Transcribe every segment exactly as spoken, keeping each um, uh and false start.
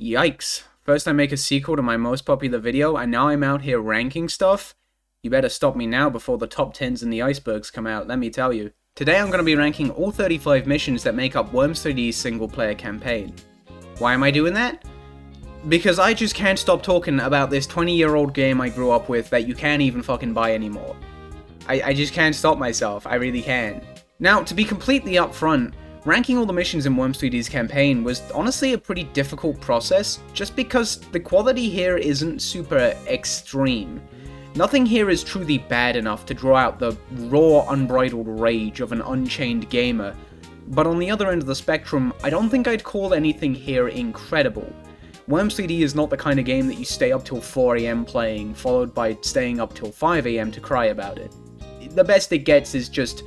Yikes. First I make a sequel to my most popular video, and now I'm out here ranking stuff? You better stop me now before the top tens and the icebergs come out, let me tell you. Today I'm going to be ranking all thirty-five missions that make up Worms three D's single player campaign. Why am I doing that? Because I just can't stop talking about this twenty year old game I grew up with that you can't even fucking buy anymore. I, I just can't stop myself, I really can. Now, to be completely upfront, ranking all the missions in Worms three D's campaign was honestly a pretty difficult process, just because the quality here isn't super extreme. Nothing here is truly bad enough to draw out the raw, unbridled rage of an unchained gamer, but on the other end of the spectrum, I don't think I'd call anything here incredible. Worms three D is not the kind of game that you stay up till four A M playing, followed by staying up till five A M to cry about it. The best it gets is just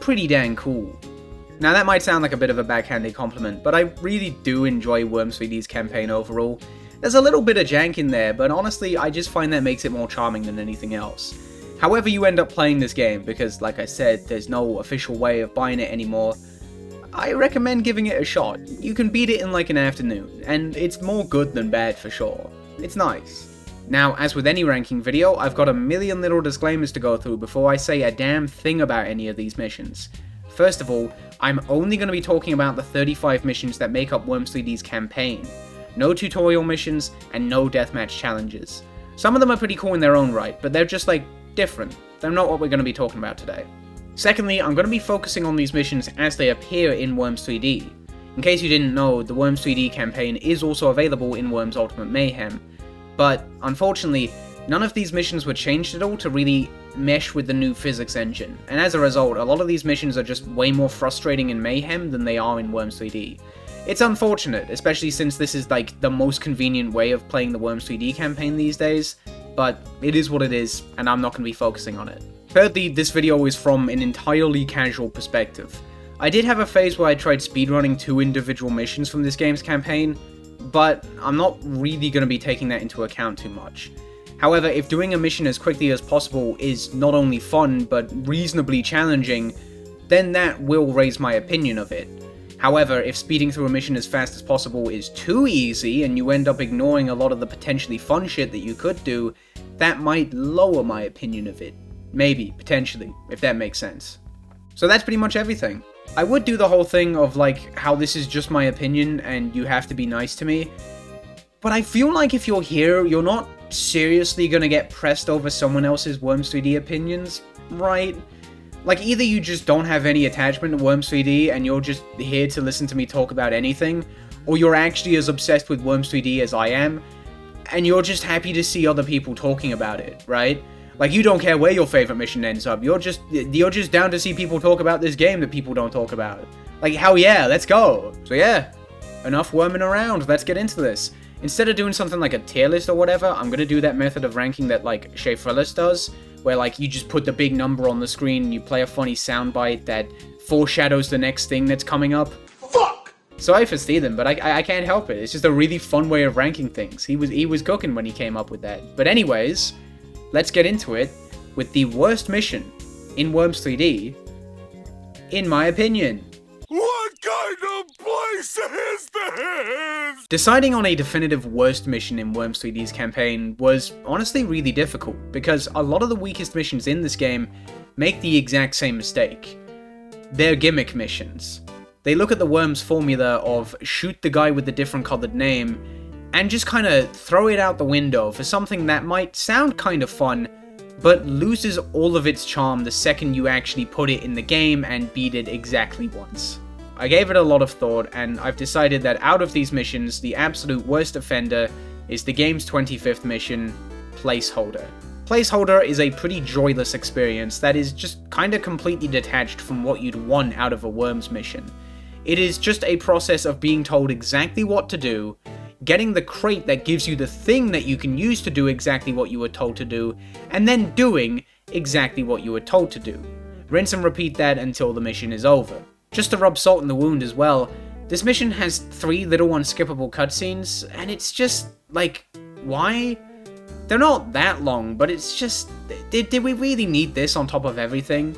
pretty dang cool. Now that might sound like a bit of a backhanded compliment, but I really do enjoy Worms three D's campaign overall. There's a little bit of jank in there, but honestly I just find that makes it more charming than anything else. However you end up playing this game, because like I said, there's no official way of buying it anymore, I recommend giving it a shot. You can beat it in like an afternoon, and it's more good than bad for sure. It's nice. Now, as with any ranking video, I've got a million little disclaimers to go through before I say a damn thing about any of these missions. First of all, I'm only going to be talking about the thirty-five missions that make up Worms three D's campaign. No tutorial missions, and no deathmatch challenges. Some of them are pretty cool in their own right, but they're just like, different. They're not what we're going to be talking about today. Secondly, I'm going to be focusing on these missions as they appear in Worms three D. In case you didn't know, the Worms three D campaign is also available in Worms Ultimate Mayhem, but unfortunately, none of these missions were changed at all to really mesh with the new physics engine, and as a result, a lot of these missions are just way more frustrating in Mayhem than they are in Worms three D. It's unfortunate, especially since this is like the most convenient way of playing the Worms three D campaign these days, but it is what it is, and I'm not going to be focusing on it. Thirdly, this video is from an entirely casual perspective. I did have a phase where I tried speedrunning two individual missions from this game's campaign, but I'm not really going to be taking that into account too much. However, if doing a mission as quickly as possible is not only fun, but reasonably challenging, then that will raise my opinion of it. However, if speeding through a mission as fast as possible is too easy, and you end up ignoring a lot of the potentially fun shit that you could do, that might lower my opinion of it. Maybe, potentially, if that makes sense. So that's pretty much everything. I would do the whole thing of like, how this is just my opinion and you have to be nice to me, but I feel like if you're here, you're not seriously gonna get pressed over someone else's Worms three D opinions, right? Like, either you just don't have any attachment to Worms three D and you're just here to listen to me talk about anything, or you're actually as obsessed with Worms three D as I am, and you're just happy to see other people talking about it, right? Like, you don't care where your favorite mission ends up, you're just you're just down to see people talk about this game that people don't talk about. Like, hell yeah, let's go! So yeah, enough worming around, let's get into this. Instead of doing something like a tier list or whatever, I'm gonna do that method of ranking that, like, Shaefalis does, where, like, you just put the big number on the screen and you play a funny soundbite that foreshadows the next thing that's coming up. Fuck! Sorry for stealing, but I, I, I can't help it, it's just a really fun way of ranking things. He was, he was cooking when he came up with that. But anyways, let's get into it with the worst mission in Worms three D, in my opinion. What kind of place is this? Deciding on a definitive worst mission in Worms three D's campaign was honestly really difficult, because a lot of the weakest missions in this game make the exact same mistake. They're gimmick missions. They look at the Worms formula of shoot the guy with the different colored name, and just kind of throw it out the window for something that might sound kind of fun, but loses all of its charm the second you actually put it in the game and beat it exactly once. I gave it a lot of thought, and I've decided that out of these missions, the absolute worst offender is the game's twenty-fifth mission, Placeholder. Placeholder is a pretty joyless experience that is just kind of completely detached from what you'd want out of a Worms mission. It is just a process of being told exactly what to do, getting the crate that gives you the thing that you can use to do exactly what you were told to do, and then doing exactly what you were told to do. Rinse and repeat that until the mission is over. Just to rub salt in the wound as well, this mission has three little unskippable cutscenes, and it's just, like, why? They're not that long, but it's just, did, did we really need this on top of everything?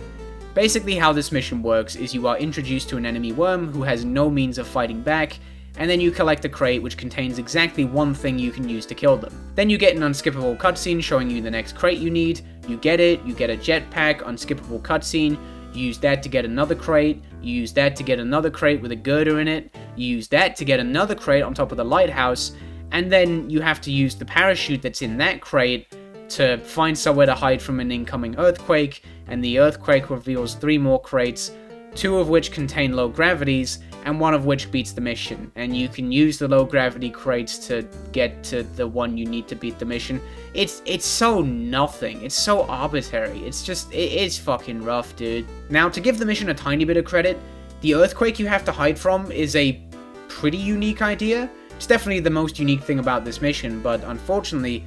Basically how this mission works is you are introduced to an enemy worm who has no means of fighting back, and then you collect a crate which contains exactly one thing you can use to kill them. Then you get an unskippable cutscene showing you the next crate you need, you get it, you get a jetpack, unskippable cutscene, you use that to get another crate, you use that to get another crate with a girder in it, you use that to get another crate on top of the lighthouse, and then you have to use the parachute that's in that crate to find somewhere to hide from an incoming earthquake, and the earthquake reveals three more crates, two of which contain low gravities, and one of which beats the mission, and you can use the low gravity crates to get to the one you need to beat the mission. It's it's so nothing, it's so arbitrary, it's just, it is fucking rough, dude. Now, to give the mission a tiny bit of credit, the earthquake you have to hide from is a pretty unique idea. It's definitely the most unique thing about this mission, but unfortunately,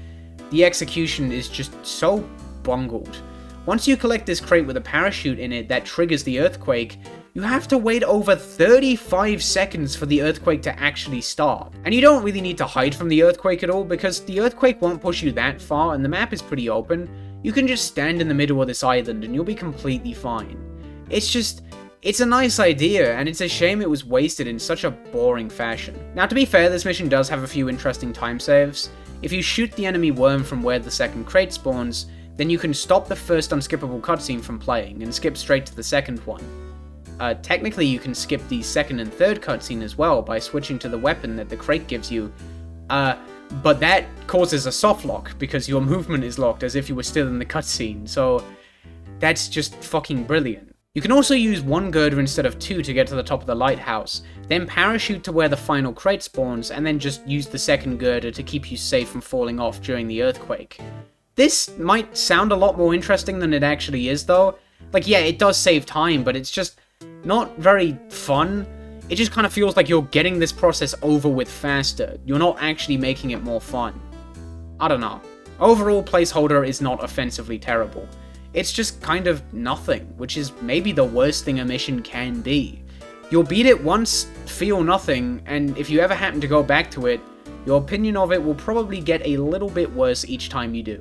the execution is just so bungled. Once you collect this crate with a parachute in it that triggers the earthquake, you have to wait over thirty-five seconds for the earthquake to actually start. And you don't really need to hide from the earthquake at all, because the earthquake won't push you that far and the map is pretty open. You can just stand in the middle of this island and you'll be completely fine. It's just, it's a nice idea, and it's a shame it was wasted in such a boring fashion. Now, to be fair, this mission does have a few interesting time saves. If you shoot the enemy worm from where the second crate spawns, then you can stop the first unskippable cutscene from playing and skip straight to the second one. Uh, technically, you can skip the second and third cutscene as well by switching to the weapon that the crate gives you, uh, but that causes a softlock because your movement is locked as if you were still in the cutscene, so that's just fucking brilliant. You can also use one girder instead of two to get to the top of the lighthouse, then parachute to where the final crate spawns, and then just use the second girder to keep you safe from falling off during the earthquake. This might sound a lot more interesting than it actually is, though. Like, yeah, it does save time, but it's just not very fun. It just kind of feels like you're getting this process over with faster. You're not actually making it more fun. I don't know. Overall, Placeholder is not offensively terrible. It's just kind of nothing, which is maybe the worst thing a mission can be. You'll beat it once, feel nothing, and if you ever happen to go back to it, your opinion of it will probably get a little bit worse each time you do.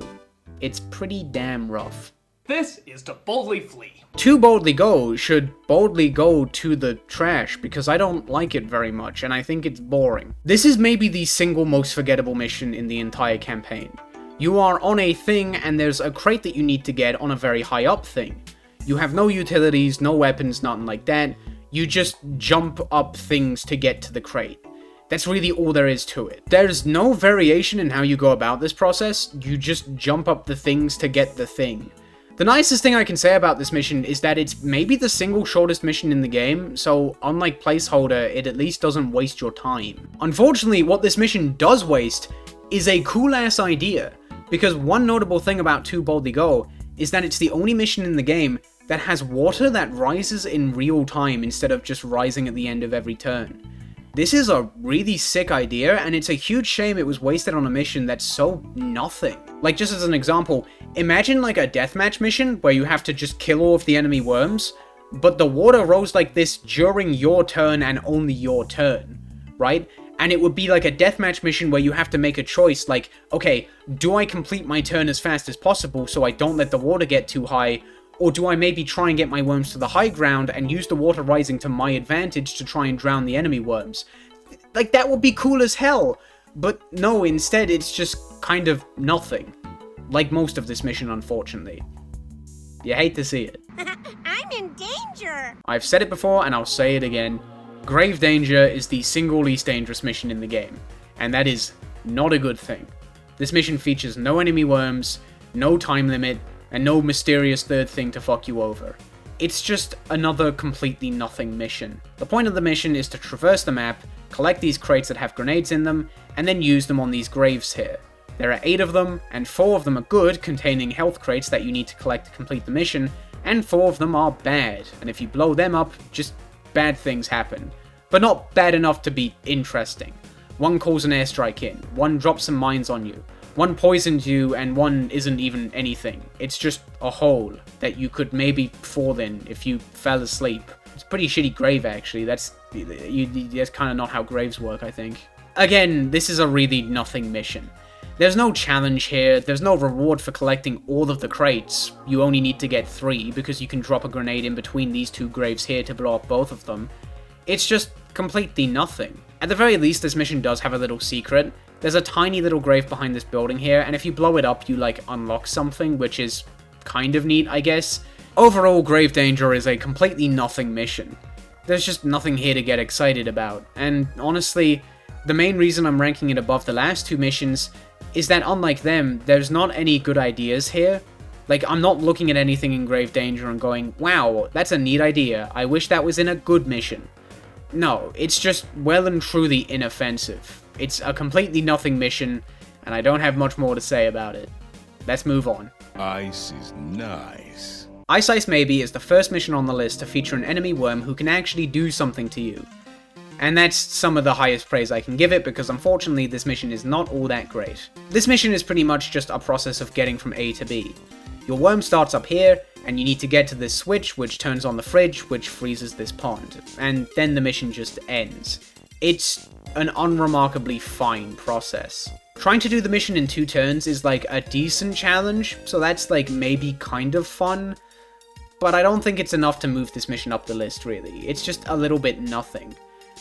It's pretty damn rough. This is to boldly flee. To boldly go should boldly go to the trash, because I don't like it very much, and I think it's boring. This is maybe the single most forgettable mission in the entire campaign. You are on a thing, and there's a crate that you need to get on a very high up thing. You have no utilities, no weapons, nothing like that. You just jump up things to get to the crate. That's really all there is to it. There's no variation in how you go about this process. You just jump up the things to get the thing. The nicest thing I can say about this mission is that it's maybe the single shortest mission in the game, so unlike Placeholder, it at least doesn't waste your time. Unfortunately, what this mission does waste is a cool-ass idea, because one notable thing about Too Boldly Go is that it's the only mission in the game that has water that rises in real time instead of just rising at the end of every turn. This is a really sick idea, and it's a huge shame it was wasted on a mission that's so nothing. Like, just as an example, imagine like a deathmatch mission where you have to just kill all of the enemy worms, but the water rose like this during your turn and only your turn, right? And it would be like a deathmatch mission where you have to make a choice like, okay, do I complete my turn as fast as possible so I don't let the water get too high? Or do I maybe try and get my worms to the high ground and use the water rising to my advantage to try and drown the enemy worms? Like, that would be cool as hell! But no, instead it's just kind of nothing. Like most of this mission, unfortunately. You hate to see it. I'm in danger! I've said it before and I'll say it again. Grave danger is the single least dangerous mission in the game. And that is not a good thing. This mission features no enemy worms, no time limit, and no mysterious third thing to fuck you over. It's just another completely nothing mission. The point of the mission is to traverse the map, collect these crates that have grenades in them, and then use them on these graves here. There are eight of them, and four of them are good, containing health crates that you need to collect to complete the mission, and four of them are bad, and if you blow them up, just bad things happen. But not bad enough to be interesting. One calls an airstrike in, one drops some mines on you, one poisoned you, and one isn't even anything. It's just a hole that you could maybe fall in if you fell asleep. It's a pretty shitty grave, actually. That's, you, that's kind of not how graves work, I think. Again, this is a really nothing mission. There's no challenge here, there's no reward for collecting all of the crates. You only need to get three, because you can drop a grenade in between these two graves here to blow up both of them. It's just completely nothing. At the very least, this mission does have a little secret. There's a tiny little grave behind this building here, and if you blow it up, you like unlock something, which is kind of neat, I guess. Overall, Grave Danger is a completely nothing mission. There's just nothing here to get excited about, and honestly, the main reason I'm ranking it above the last two missions is that unlike them, there's not any good ideas here. Like, I'm not looking at anything in Grave Danger and going, wow, that's a neat idea, I wish that was in a good mission. No, it's just well and truly inoffensive. It's a completely nothing mission, and I don't have much more to say about it. Let's move on. Ice is nice. Ice Ice Maybe is the first mission on the list to feature an enemy worm who can actually do something to you. And that's some of the highest praise I can give it, because unfortunately this mission is not all that great. This mission is pretty much just a process of getting from A to B. Your worm starts up here, and you need to get to this switch, which turns on the fridge, which freezes this pond. And then the mission just ends. It's an unremarkably fine process. Trying to do the mission in two turns is like a decent challenge, so that's like maybe kind of fun, but I don't think it's enough to move this mission up the list really. It's just a little bit nothing.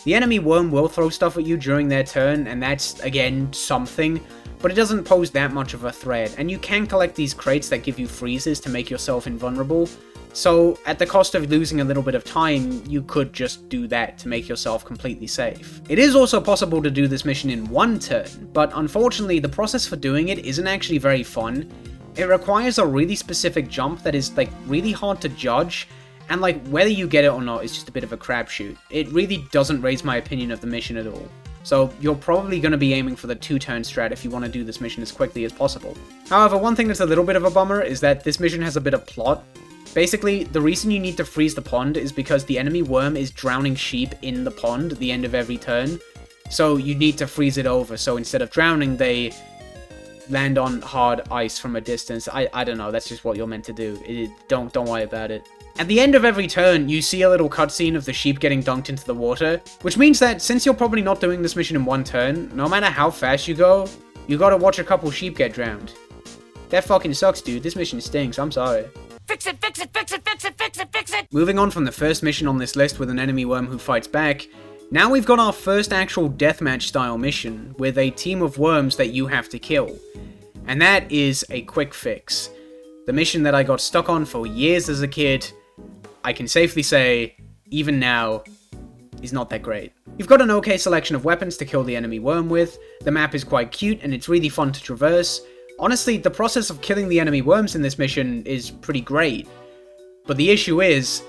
The enemy worm will throw stuff at you during their turn, and that's, again, something, but it doesn't pose that much of a threat, and you can collect these crates that give you freezes to make yourself invulnerable, so at the cost of losing a little bit of time, you could just do that to make yourself completely safe. It is also possible to do this mission in one turn, but unfortunately the process for doing it isn't actually very fun. It requires a really specific jump that is, like, really hard to judge, and like, whether you get it or not is just a bit of a crapshoot. It really doesn't raise my opinion of the mission at all. So you're probably going to be aiming for the two-turn strat if you want to do this mission as quickly as possible. However, one thing that's a little bit of a bummer is that this mission has a bit of plot. Basically, the reason you need to freeze the pond is because the enemy worm is drowning sheep in the pond at the end of every turn. So you need to freeze it over, so instead of drowning, they land on hard ice from a distance. I, I don't know, that's just what you're meant to do. It, don't, don't worry about it. At the end of every turn, you see a little cutscene of the sheep getting dunked into the water, which means that since you're probably not doing this mission in one turn, no matter how fast you go, you gotta watch a couple sheep get drowned. That fucking sucks, dude. This mission stinks, I'm sorry. Fix it, fix it, fix it, fix it, fix it, fix it! Moving on from the first mission on this list with an enemy worm who fights back, now we've got our first actual deathmatch style mission with a team of worms that you have to kill. And that is a quick fix. The mission that I got stuck on for years as a kid, I can safely say, even now, is not that great. You've got an okay selection of weapons to kill the enemy worm with, the map is quite cute and it's really fun to traverse. Honestly, the process of killing the enemy worms in this mission is pretty great. But the issue is,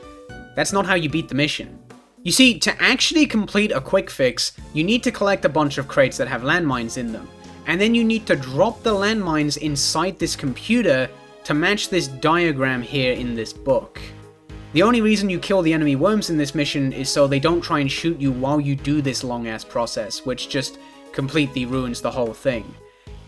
that's not how you beat the mission. You see, to actually complete a quick fix, you need to collect a bunch of crates that have landmines in them, and then you need to drop the landmines inside this computer to match this diagram here in this book. The only reason you kill the enemy worms in this mission is so they don't try and shoot you while you do this long-ass process, which just completely ruins the whole thing.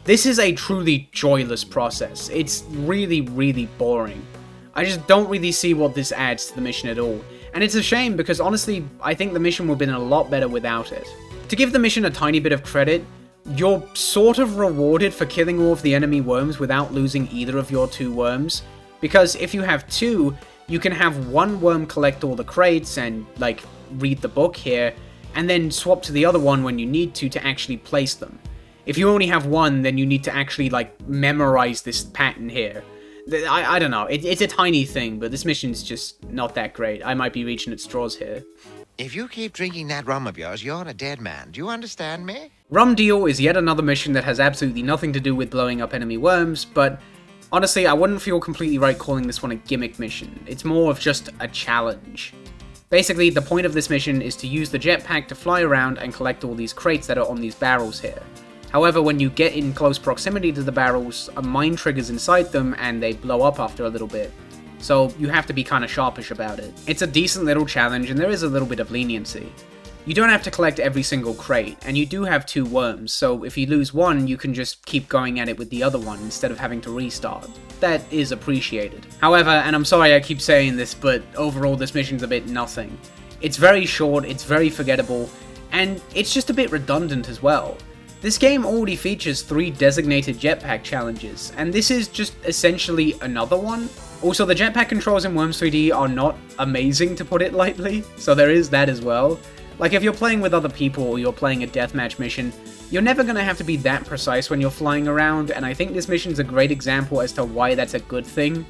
This is a truly joyless process. It's really, really boring. I just don't really see what this adds to the mission at all, and it's a shame because honestly, I think the mission would have been a lot better without it. To give the mission a tiny bit of credit, you're sort of rewarded for killing all of the enemy worms without losing either of your two worms, because if you have two, you can have one worm collect all the crates and, like, read the book here, and then swap to the other one when you need to to actually place them. If you only have one, then you need to actually, like, memorize this pattern here. I, I don't know, it, it's a tiny thing, but this mission's just not that great. I might be reaching at straws here. If you keep drinking that rum of yours, you're a dead man. Do you understand me? Rum Deal is yet another mission that has absolutely nothing to do with blowing up enemy worms, but honestly, I wouldn't feel completely right calling this one a gimmick mission. It's more of just a challenge. Basically, the point of this mission is to use the jetpack to fly around and collect all these crates that are on these barrels here. However, when you get in close proximity to the barrels, a mine triggers inside them and they blow up after a little bit. So you have to be kind of sharpish about it. It's a decent little challenge and there is a little bit of leniency. You don't have to collect every single crate, and you do have two worms, so if you lose one, you can just keep going at it with the other one instead of having to restart. That is appreciated. However, and I'm sorry I keep saying this, but overall this mission's a bit nothing. It's very short, it's very forgettable, and it's just a bit redundant as well. This game already features three designated jetpack challenges, and this is just essentially another one. Also, the jetpack controls in Worms three D are not amazing, to put it lightly, so there is that as well. Like, if you're playing with other people or you're playing a deathmatch mission, you're never going to have to be that precise when you're flying around, and I think this mission's a great example as to why that's a good thing.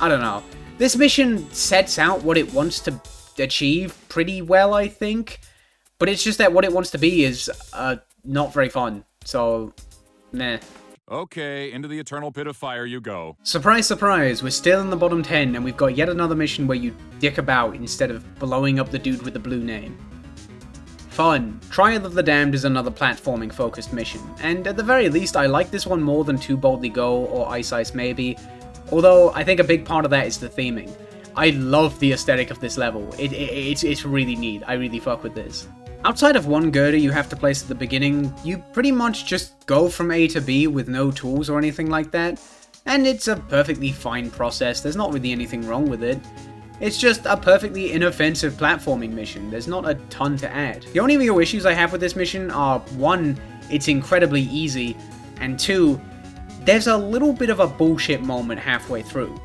I don't know. This mission sets out what it wants to achieve pretty well, I think, but it's just that what it wants to be is uh, not very fun, so meh. Okay, into the eternal pit of fire you go. Surprise, surprise, we're still in the bottom ten, and we've got yet another mission where you dick about instead of blowing up the dude with the blue name. Fun. Trial of the Damned is another platforming-focused mission, and at the very least I like this one more than Too Boldly Go or Ice Ice Maybe, although I think a big part of that is the theming. I love the aesthetic of this level, it, it, it's, it's really neat, I really fuck with this. Outside of one girder you have to place at the beginning, you pretty much just go from A to B with no tools or anything like that, and it's a perfectly fine process, there's not really anything wrong with it. It's just a perfectly inoffensive platforming mission, there's not a ton to add. The only real issues I have with this mission are, one, it's incredibly easy, and two, there's a little bit of a bullshit moment halfway through.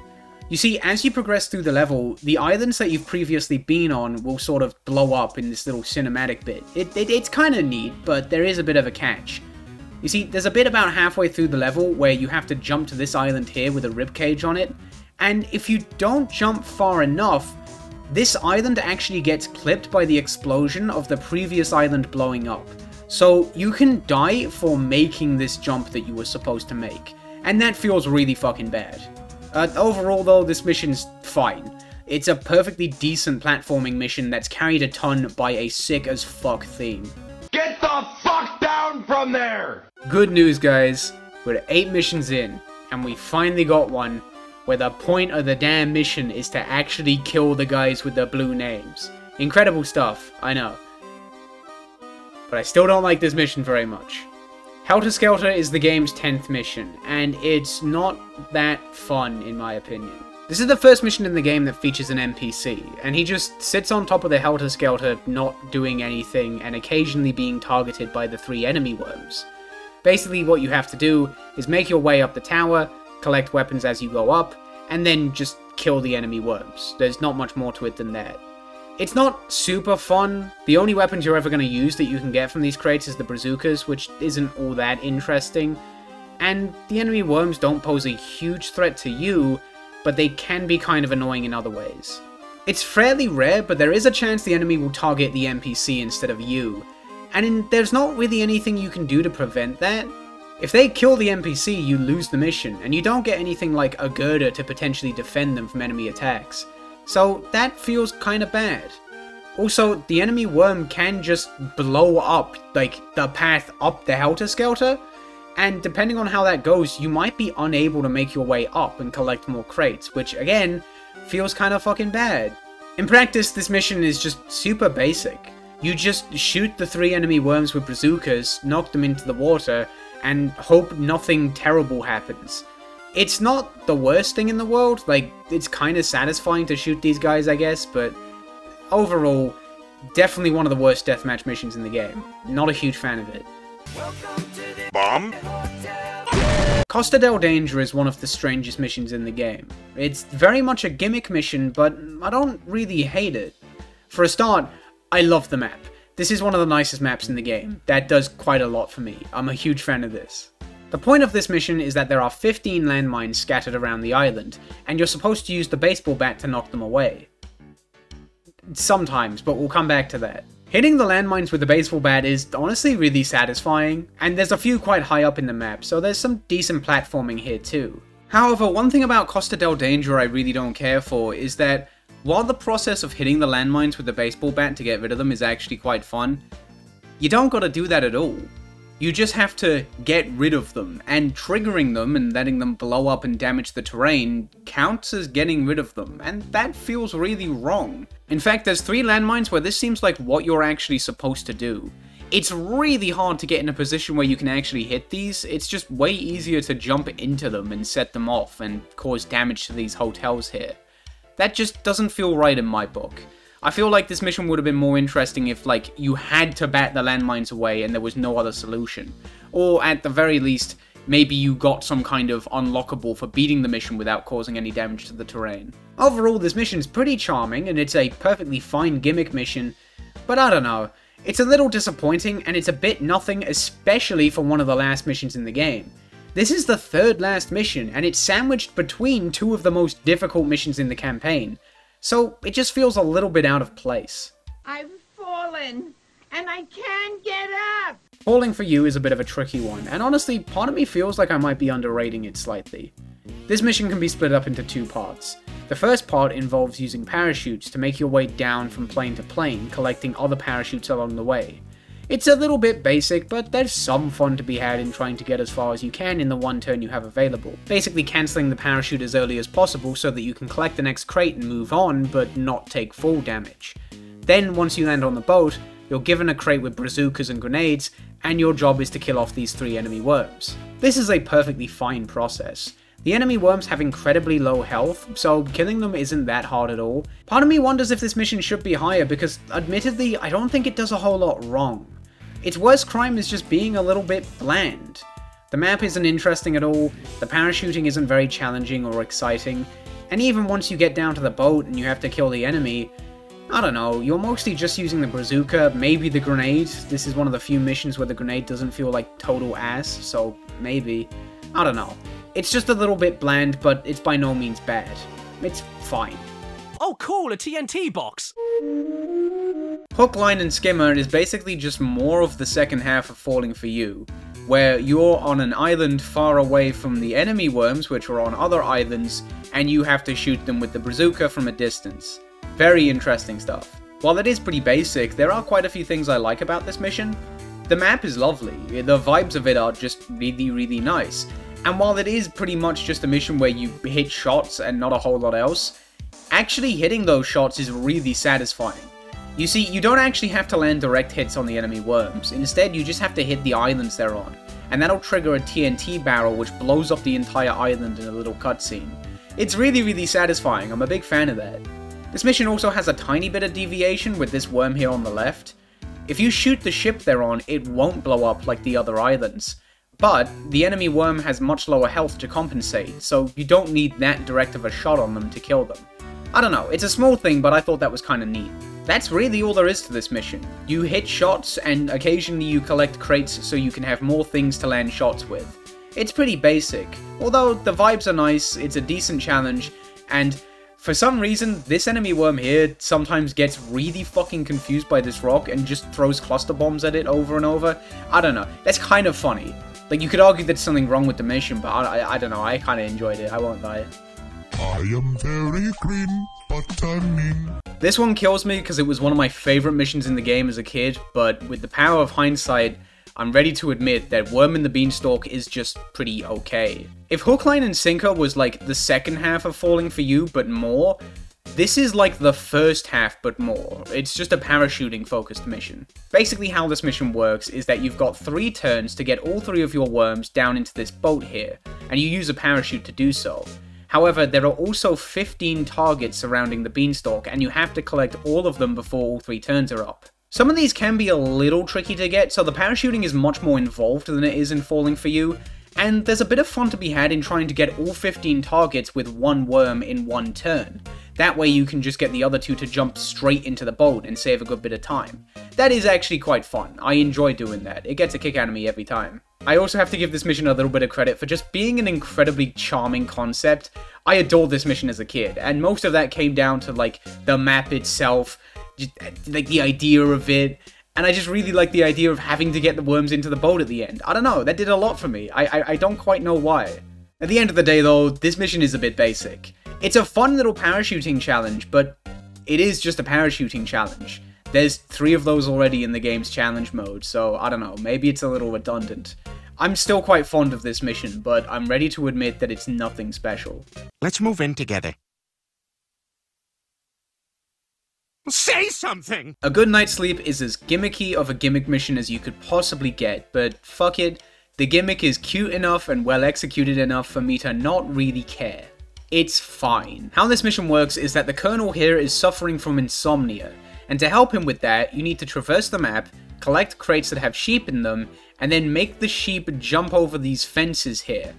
You see, as you progress through the level, the islands that you've previously been on will sort of blow up in this little cinematic bit. It, it, it's kinda neat, but there is a bit of a catch. You see, there's a bit about halfway through the level where you have to jump to this island here with a ribcage on it, and if you don't jump far enough, this island actually gets clipped by the explosion of the previous island blowing up. So you can die for making this jump that you were supposed to make, and that feels really fucking bad. Uh, overall though, this mission's fine. It's a perfectly decent platforming mission that's carried a ton by a sick as fuck theme. Get the fuck down from there! Good news guys, we're eight missions in, and we finally got one where the point of the damn mission is to actually kill the guys with the blue names. Incredible stuff, I know. But I still don't like this mission very much. Helter Skelter is the game's tenth mission, and it's not that fun in my opinion. This is the first mission in the game that features an N P C, and he just sits on top of the Helter Skelter not doing anything and occasionally being targeted by the three enemy worms. Basically what you have to do is make your way up the tower, collect weapons as you go up, and then just kill the enemy worms. There's not much more to it than that. It's not super fun. The only weapons you're ever going to use that you can get from these crates is the bazookas, which isn't all that interesting, and the enemy worms don't pose a huge threat to you, but they can be kind of annoying in other ways. It's fairly rare, but there is a chance the enemy will target the N P C instead of you, and in, there's not really anything you can do to prevent that. If they kill the N P C, you lose the mission, and you don't get anything like a girder to potentially defend them from enemy attacks. So that feels kinda bad. Also, the enemy worm can just blow up, like, the path up the Helter Skelter, and depending on how that goes, you might be unable to make your way up and collect more crates, which, again, feels kinda fucking bad. In practice, this mission is just super basic. You just shoot the three enemy worms with bazookas, knock them into the water, and hope nothing terrible happens. It's not the worst thing in the world, like, it's kinda satisfying to shoot these guys, I guess, but overall, definitely one of the worst deathmatch missions in the game. Not a huge fan of it. Bomb? Costa del Danger is one of the strangest missions in the game. It's very much a gimmick mission, but I don't really hate it. For a start, I love the map. This is one of the nicest maps in the game. That does quite a lot for me. I'm a huge fan of this. The point of this mission is that there are fifteen landmines scattered around the island, and you're supposed to use the baseball bat to knock them away. Sometimes, but we'll come back to that. Hitting the landmines with the baseball bat is honestly really satisfying, and there's a few quite high up in the map, so there's some decent platforming here too. However, one thing about Costa del Danger I really don't care for is that while the process of hitting the landmines with the baseball bat to get rid of them is actually quite fun, you don't gotta do that at all. You just have to get rid of them, and triggering them and letting them blow up and damage the terrain counts as getting rid of them, and that feels really wrong. In fact, there's three landmines where this seems like what you're actually supposed to do. It's really hard to get in a position where you can actually hit these, it's just way easier to jump into them and set them off and cause damage to these hotels here. That just doesn't feel right in my book. I feel like this mission would have been more interesting if, like, you had to bat the landmines away and there was no other solution. Or, at the very least, maybe you got some kind of unlockable for beating the mission without causing any damage to the terrain. Overall, this mission's pretty charming, and it's a perfectly fine gimmick mission, but I don't know. It's a little disappointing, and it's a bit nothing, especially for one of the last missions in the game. This is the third last mission, and it's sandwiched between two of the most difficult missions in the campaign, so it just feels a little bit out of place. I've fallen, and I can't get up! Falling for you is a bit of a tricky one, and honestly, part of me feels like I might be underrating it slightly. This mission can be split up into two parts. The first part involves using parachutes to make your way down from plane to plane, collecting other parachutes along the way. It's a little bit basic, but there's some fun to be had in trying to get as far as you can in the one turn you have available, basically cancelling the parachute as early as possible so that you can collect the next crate and move on, but not take full damage. Then, once you land on the boat, you're given a crate with bazookas and grenades, and your job is to kill off these three enemy worms. This is a perfectly fine process. The enemy worms have incredibly low health, so killing them isn't that hard at all. Part of me wonders if this mission should be higher because, admittedly, I don't think it does a whole lot wrong. Its worst crime is just being a little bit bland. The map isn't interesting at all, the parachuting isn't very challenging or exciting, and even once you get down to the boat and you have to kill the enemy, I don't know, you're mostly just using the bazooka, maybe the grenade. This is one of the few missions where the grenade doesn't feel like total ass, so maybe. I don't know. It's just a little bit bland, but it's by no means bad. It's fine. Oh cool, a T N T box! Hook, Line and Skimmer is basically just more of the second half of Falling For You, where you're on an island far away from the enemy worms, which are on other islands, and you have to shoot them with the bazooka from a distance. Very interesting stuff. While it is pretty basic, there are quite a few things I like about this mission. The map is lovely, the vibes of it are just really, really nice. And while it is pretty much just a mission where you hit shots and not a whole lot else, actually hitting those shots is really satisfying. You see, you don't actually have to land direct hits on the enemy worms, instead you just have to hit the islands they're on, and that'll trigger a T N T barrel which blows up the entire island in a little cutscene. It's really, really satisfying, I'm a big fan of that. This mission also has a tiny bit of deviation with this worm here on the left. If you shoot the ship they're on, it won't blow up like the other islands. But the enemy worm has much lower health to compensate, so you don't need that direct of a shot on them to kill them. I don't know, it's a small thing, but I thought that was kinda neat. That's really all there is to this mission. You hit shots, and occasionally you collect crates so you can have more things to land shots with. It's pretty basic, although the vibes are nice, it's a decent challenge, and for some reason, this enemy worm here sometimes gets really fucking confused by this rock and just throws cluster bombs at it over and over. I don't know, that's kind of funny. Like, you could argue there's something wrong with the mission, but I, I, I don't know, I kinda enjoyed it, I won't lie. I am very green, but I'm mean. This one kills me because it was one of my favorite missions in the game as a kid, but with the power of hindsight, I'm ready to admit that Worm in the Beanstalk is just pretty okay. If Hook, Line and Sinker was like the second half of Falling For You, but more, this is like the first half, but more. It's just a parachuting-focused mission. Basically how this mission works is that you've got three turns to get all three of your worms down into this boat here, and you use a parachute to do so. However, there are also fifteen targets surrounding the beanstalk, and you have to collect all of them before all three turns are up. Some of these can be a little tricky to get, so the parachuting is much more involved than it is in Falling For You, and there's a bit of fun to be had in trying to get all fifteen targets with one worm in one turn. That way you can just get the other two to jump straight into the boat and save a good bit of time. That is actually quite fun, I enjoy doing that, it gets a kick out of me every time. I also have to give this mission a little bit of credit for just being an incredibly charming concept. I adored this mission as a kid, and most of that came down to like, the map itself, just, like the idea of it, and I just really like the idea of having to get the worms into the boat at the end. I don't know, that did a lot for me, I, I, I don't quite know why. At the end of the day though, this mission is a bit basic. It's a fun little parachuting challenge, but it is just a parachuting challenge. There's three of those already in the game's challenge mode, so I don't know, maybe it's a little redundant. I'm still quite fond of this mission, but I'm ready to admit that it's nothing special. Let's move in together. Say something! A Good Night's Sleep is as gimmicky of a gimmick mission as you could possibly get, but fuck it, the gimmick is cute enough and well executed enough for me to not really care. It's fine. How this mission works is that the Colonel here is suffering from insomnia, and to help him with that, you need to traverse the map, collect crates that have sheep in them, and then make the sheep jump over these fences here.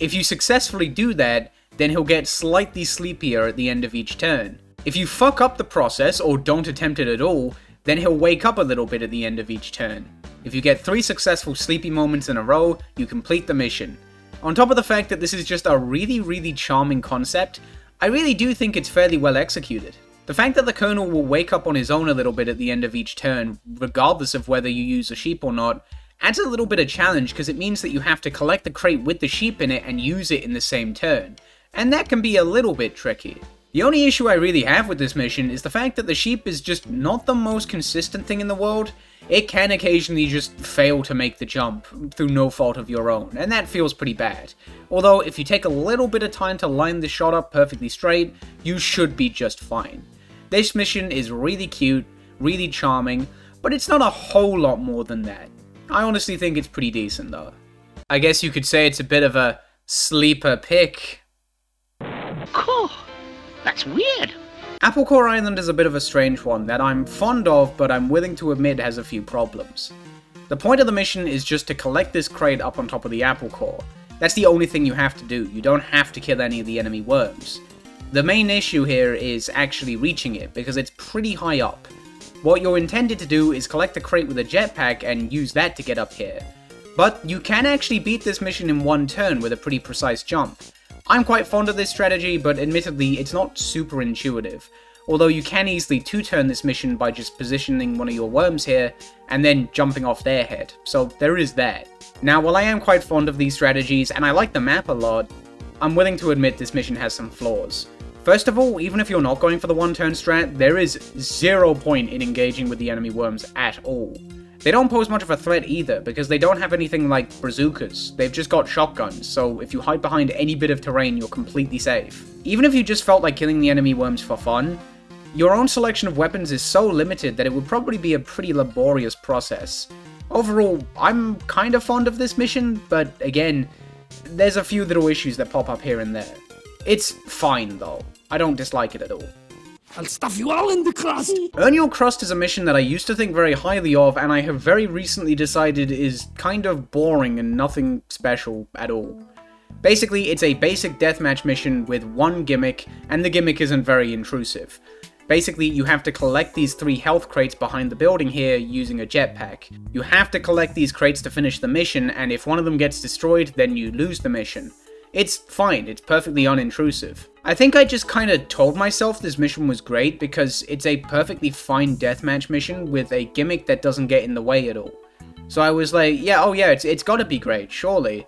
If you successfully do that, then he'll get slightly sleepier at the end of each turn. If you fuck up the process, or don't attempt it at all, Then he'll wake up a little bit at the end of each turn. If you get three successful sleepy moments in a row, you complete the mission. On top of the fact that this is just a really, really charming concept, I really do think it's fairly well executed. The fact that the Colonel will wake up on his own a little bit at the end of each turn, regardless of whether you use a sheep or not, adds a little bit of challenge because it means that you have to collect the crate with the sheep in it and use it in the same turn, and that can be a little bit tricky. The only issue I really have with this mission is the fact that the sheep is just not the most consistent thing in the world. It can occasionally just fail to make the jump through no fault of your own, and that feels pretty bad. Although, if you take a little bit of time to line the shot up perfectly straight, you should be just fine. This mission is really cute, really charming, but it's not a whole lot more than that. I honestly think it's pretty decent though. I guess you could say it's a bit of a sleeper pick. Cool. That's weird. Applecore Island is a bit of a strange one that I'm fond of, but I'm willing to admit has a few problems. The point of the mission is just to collect this crate up on top of the apple core. That's the only thing you have to do. You don't have to kill any of the enemy worms. The main issue here is actually reaching it, because it's pretty high up. What you're intended to do is collect the crate with a jetpack and use that to get up here. But you can actually beat this mission in one turn with a pretty precise jump. I'm quite fond of this strategy, but admittedly it's not super intuitive, although you can easily two-turn this mission by just positioning one of your worms here, and then jumping off their head, so there is that. Now, while I am quite fond of these strategies, and I like the map a lot, I'm willing to admit this mission has some flaws. First of all, even if you're not going for the one-turn strat, there is zero point in engaging with the enemy worms at all. They don't pose much of a threat either, because they don't have anything like bazookas, they've just got shotguns, so if you hide behind any bit of terrain you're completely safe. Even if you just felt like killing the enemy worms for fun, your own selection of weapons is so limited that it would probably be a pretty laborious process. Overall, I'm kind of fond of this mission, but again, there's a few little issues that pop up here and there. It's fine though, I don't dislike it at all. I'll stuff you all in the crust! Earn Your Crust is a mission that I used to think very highly of, and I have very recently decided is kind of boring and nothing special at all. Basically, it's a basic deathmatch mission with one gimmick, and the gimmick isn't very intrusive. Basically, you have to collect these three health crates behind the building here using a jetpack. You have to collect these crates to finish the mission, and if one of them gets destroyed, then you lose the mission. It's fine, it's perfectly unintrusive. I think I just kinda told myself this mission was great because it's a perfectly fine deathmatch mission with a gimmick that doesn't get in the way at all. So I was like, yeah, oh yeah, it's, it's gotta be great, surely.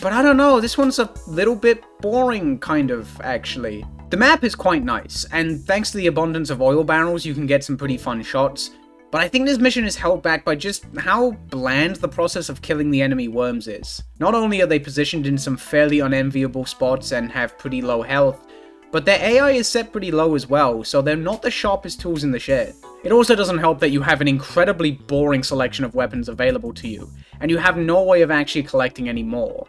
But I don't know, this one's a little bit boring, kind of, actually. The map is quite nice, and thanks to the abundance of oil barrels you can get some pretty fun shots, but I think this mission is held back by just how bland the process of killing the enemy worms is. Not only are they positioned in some fairly unenviable spots and have pretty low health, but their A I is set pretty low as well, so they're not the sharpest tools in the shed. It also doesn't help that you have an incredibly boring selection of weapons available to you, and you have no way of actually collecting any more.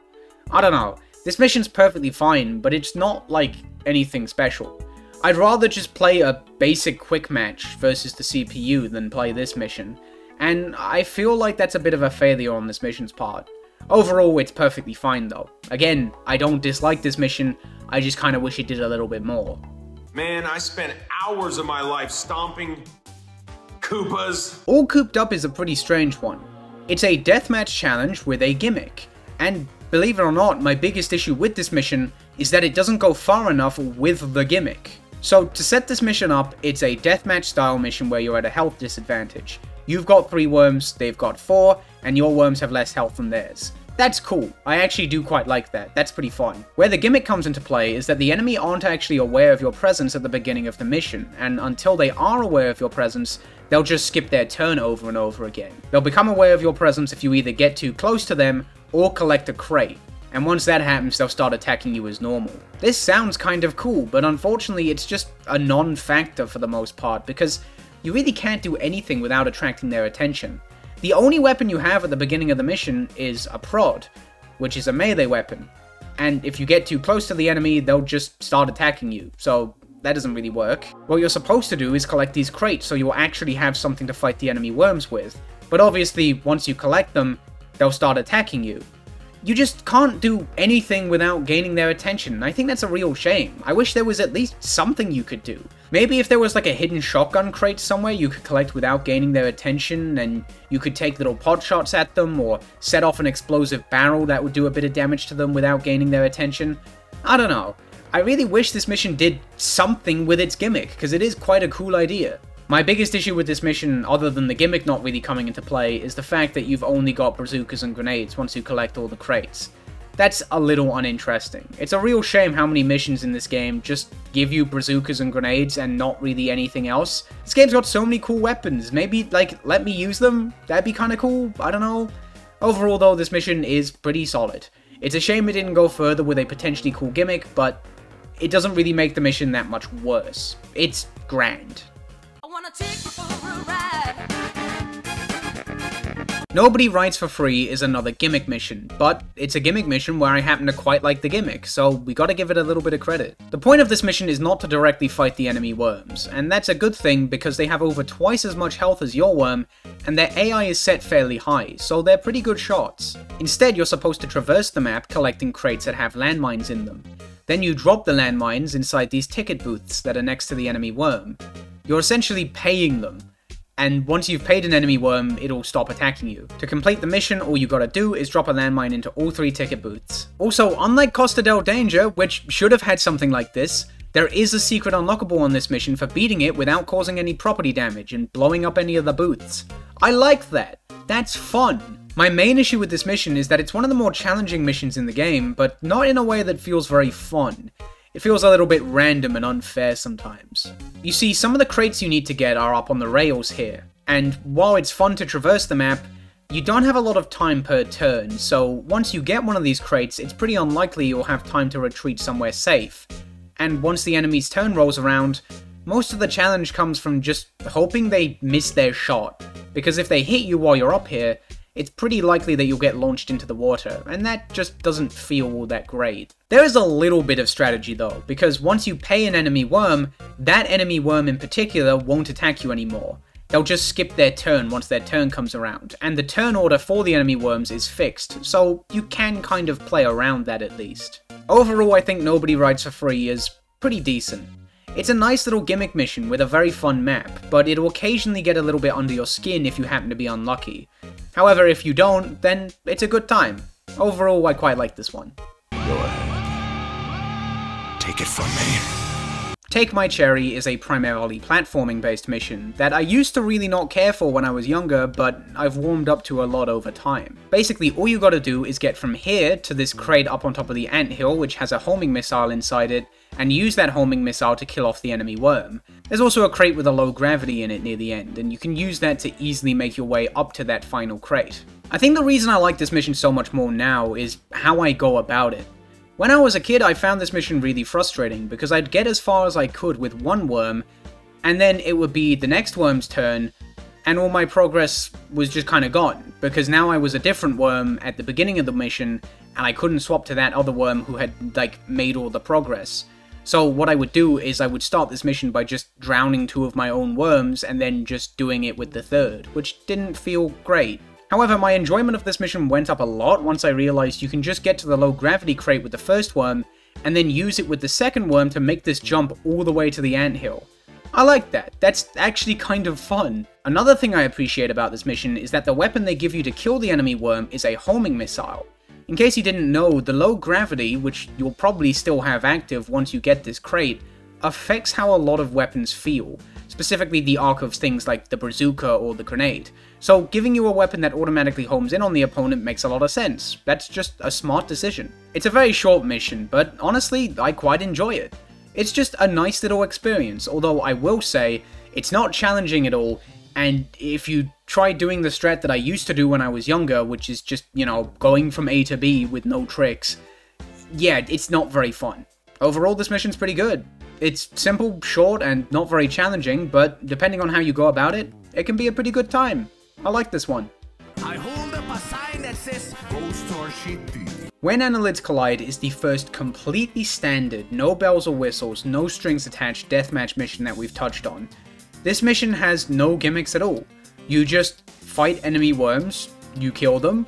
I don't know, this mission's perfectly fine, but it's not like anything special. I'd rather just play a basic quick match versus the C P U than play this mission, and I feel like that's a bit of a failure on this mission's part. Overall, it's perfectly fine though. Again, I don't dislike this mission, I just kinda wish it did a little bit more. Man, I spent hours of my life stomping Koopas. All Cooped Up is a pretty strange one. It's a deathmatch challenge with a gimmick, and believe it or not, my biggest issue with this mission is that it doesn't go far enough with the gimmick. So to set this mission up, it's a deathmatch style mission where you're at a health disadvantage. You've got three worms, they've got four, and your worms have less health than theirs. That's cool, I actually do quite like that, that's pretty fun. Where the gimmick comes into play is that the enemy aren't actually aware of your presence at the beginning of the mission, and until they are aware of your presence, they'll just skip their turn over and over again. They'll become aware of your presence if you either get too close to them, or collect a crate. And once that happens, they'll start attacking you as normal. This sounds kind of cool, but unfortunately it's just a non-factor for the most part, because you really can't do anything without attracting their attention. The only weapon you have at the beginning of the mission is a prod, which is a melee weapon, and if you get too close to the enemy, they'll just start attacking you, so that doesn't really work. What you're supposed to do is collect these crates, so you'll actually have something to fight the enemy worms with, but obviously, once you collect them, they'll start attacking you. you just can't do anything without gaining their attention, and I think that's a real shame. I wish there was at least something you could do. Maybe if there was like a hidden shotgun crate somewhere you could collect without gaining their attention, and you could take little pot shots at them, or set off an explosive barrel that would do a bit of damage to them without gaining their attention. I don't know. I really wish this mission did something with its gimmick, because it is quite a cool idea. My biggest issue with this mission, other than the gimmick not really coming into play, is the fact that you've only got bazookas and grenades once you collect all the crates. That's a little uninteresting. It's a real shame how many missions in this game just give you bazookas and grenades and not really anything else. This game's got so many cool weapons. Maybe, like, let me use them? That'd be kinda cool, I don't know. Overall though, this mission is pretty solid. It's a shame it didn't go further with a potentially cool gimmick, but it doesn't really make the mission that much worse. It's grand. Nobody Writes for Free is another gimmick mission, but it's a gimmick mission where I happen to quite like the gimmick, so we gotta give it a little bit of credit. The point of this mission is not to directly fight the enemy worms, and that's a good thing because they have over twice as much health as your worm, and their A I is set fairly high, so they're pretty good shots. Instead, you're supposed to traverse the map collecting crates that have landmines in them. Then you drop the landmines inside these ticket booths that are next to the enemy worm. You're essentially paying them. And once you've paid an enemy worm, it'll stop attacking you. To complete the mission, all you gotta do is drop a landmine into all three ticket booths. Also, unlike Costa del Danger, which should have had something like this, there is a secret unlockable on this mission for beating it without causing any property damage and blowing up any of the booths. I like that. That's fun. My main issue with this mission is that it's one of the more challenging missions in the game, but not in a way that feels very fun. It feels a little bit random and unfair sometimes. You see, some of the crates you need to get are up on the rails here, and while it's fun to traverse the map, you don't have a lot of time per turn, so once you get one of these crates, it's pretty unlikely you'll have time to retreat somewhere safe. And once the enemy's turn rolls around, most of the challenge comes from just hoping they miss their shot, because if they hit you while you're up here, it's pretty likely that you'll get launched into the water, and that just doesn't feel all that great. There is a little bit of strategy though, because once you pay an enemy worm, that enemy worm in particular won't attack you anymore. They'll just skip their turn once their turn comes around, and the turn order for the enemy worms is fixed, so you can kind of play around that at least. Overall, I think Nobody Writes for Free is pretty decent. It's a nice little gimmick mission with a very fun map, but it'll occasionally get a little bit under your skin if you happen to be unlucky. However, if you don't, then it's a good time. Overall, I quite like this one. Go ahead. Take it from me. Take My Cherry is a primarily platforming-based mission that I used to really not care for when I was younger, but I've warmed up to a lot over time. Basically, all you gotta do is get from here to this crate up on top of the anthill, which has a homing missile inside it, and use that homing missile to kill off the enemy worm. There's also a crate with a low gravity in it near the end, and you can use that to easily make your way up to that final crate. I think the reason I like this mission so much more now is how I go about it. When I was a kid, I found this mission really frustrating, because I'd get as far as I could with one worm, and then it would be the next worm's turn, and all my progress was just kinda gone, because now I was a different worm at the beginning of the mission, and I couldn't swap to that other worm who had, like, made all the progress. So what I would do is I would start this mission by just drowning two of my own worms and then just doing it with the third, which didn't feel great. However, my enjoyment of this mission went up a lot once I realized you can just get to the low gravity crate with the first worm and then use it with the second worm to make this jump all the way to the anthill. I like that. That's actually kind of fun. Another thing I appreciate about this mission is that the weapon they give you to kill the enemy worm is a homing missile. In case you didn't know, the low gravity, which you'll probably still have active once you get this crate, affects how a lot of weapons feel, specifically the arc of things like the bazooka or the grenade. So giving you a weapon that automatically homes in on the opponent makes a lot of sense. That's just a smart decision. It's a very short mission, but honestly, I quite enjoy it. It's just a nice little experience, although I will say, it's not challenging at all, and if you try doing the strat that I used to do when I was younger, which is just, you know, going from A to B with no tricks, yeah, it's not very fun. Overall, this mission's pretty good. It's simple, short, and not very challenging, but depending on how you go about it, it can be a pretty good time. I like this one. I hold up a sign that says, "Ghost or Shitty." When Annelids Collide is the first completely standard, no bells or whistles, no strings attached deathmatch mission that we've touched on. This mission has no gimmicks at all. You just fight enemy worms, you kill them,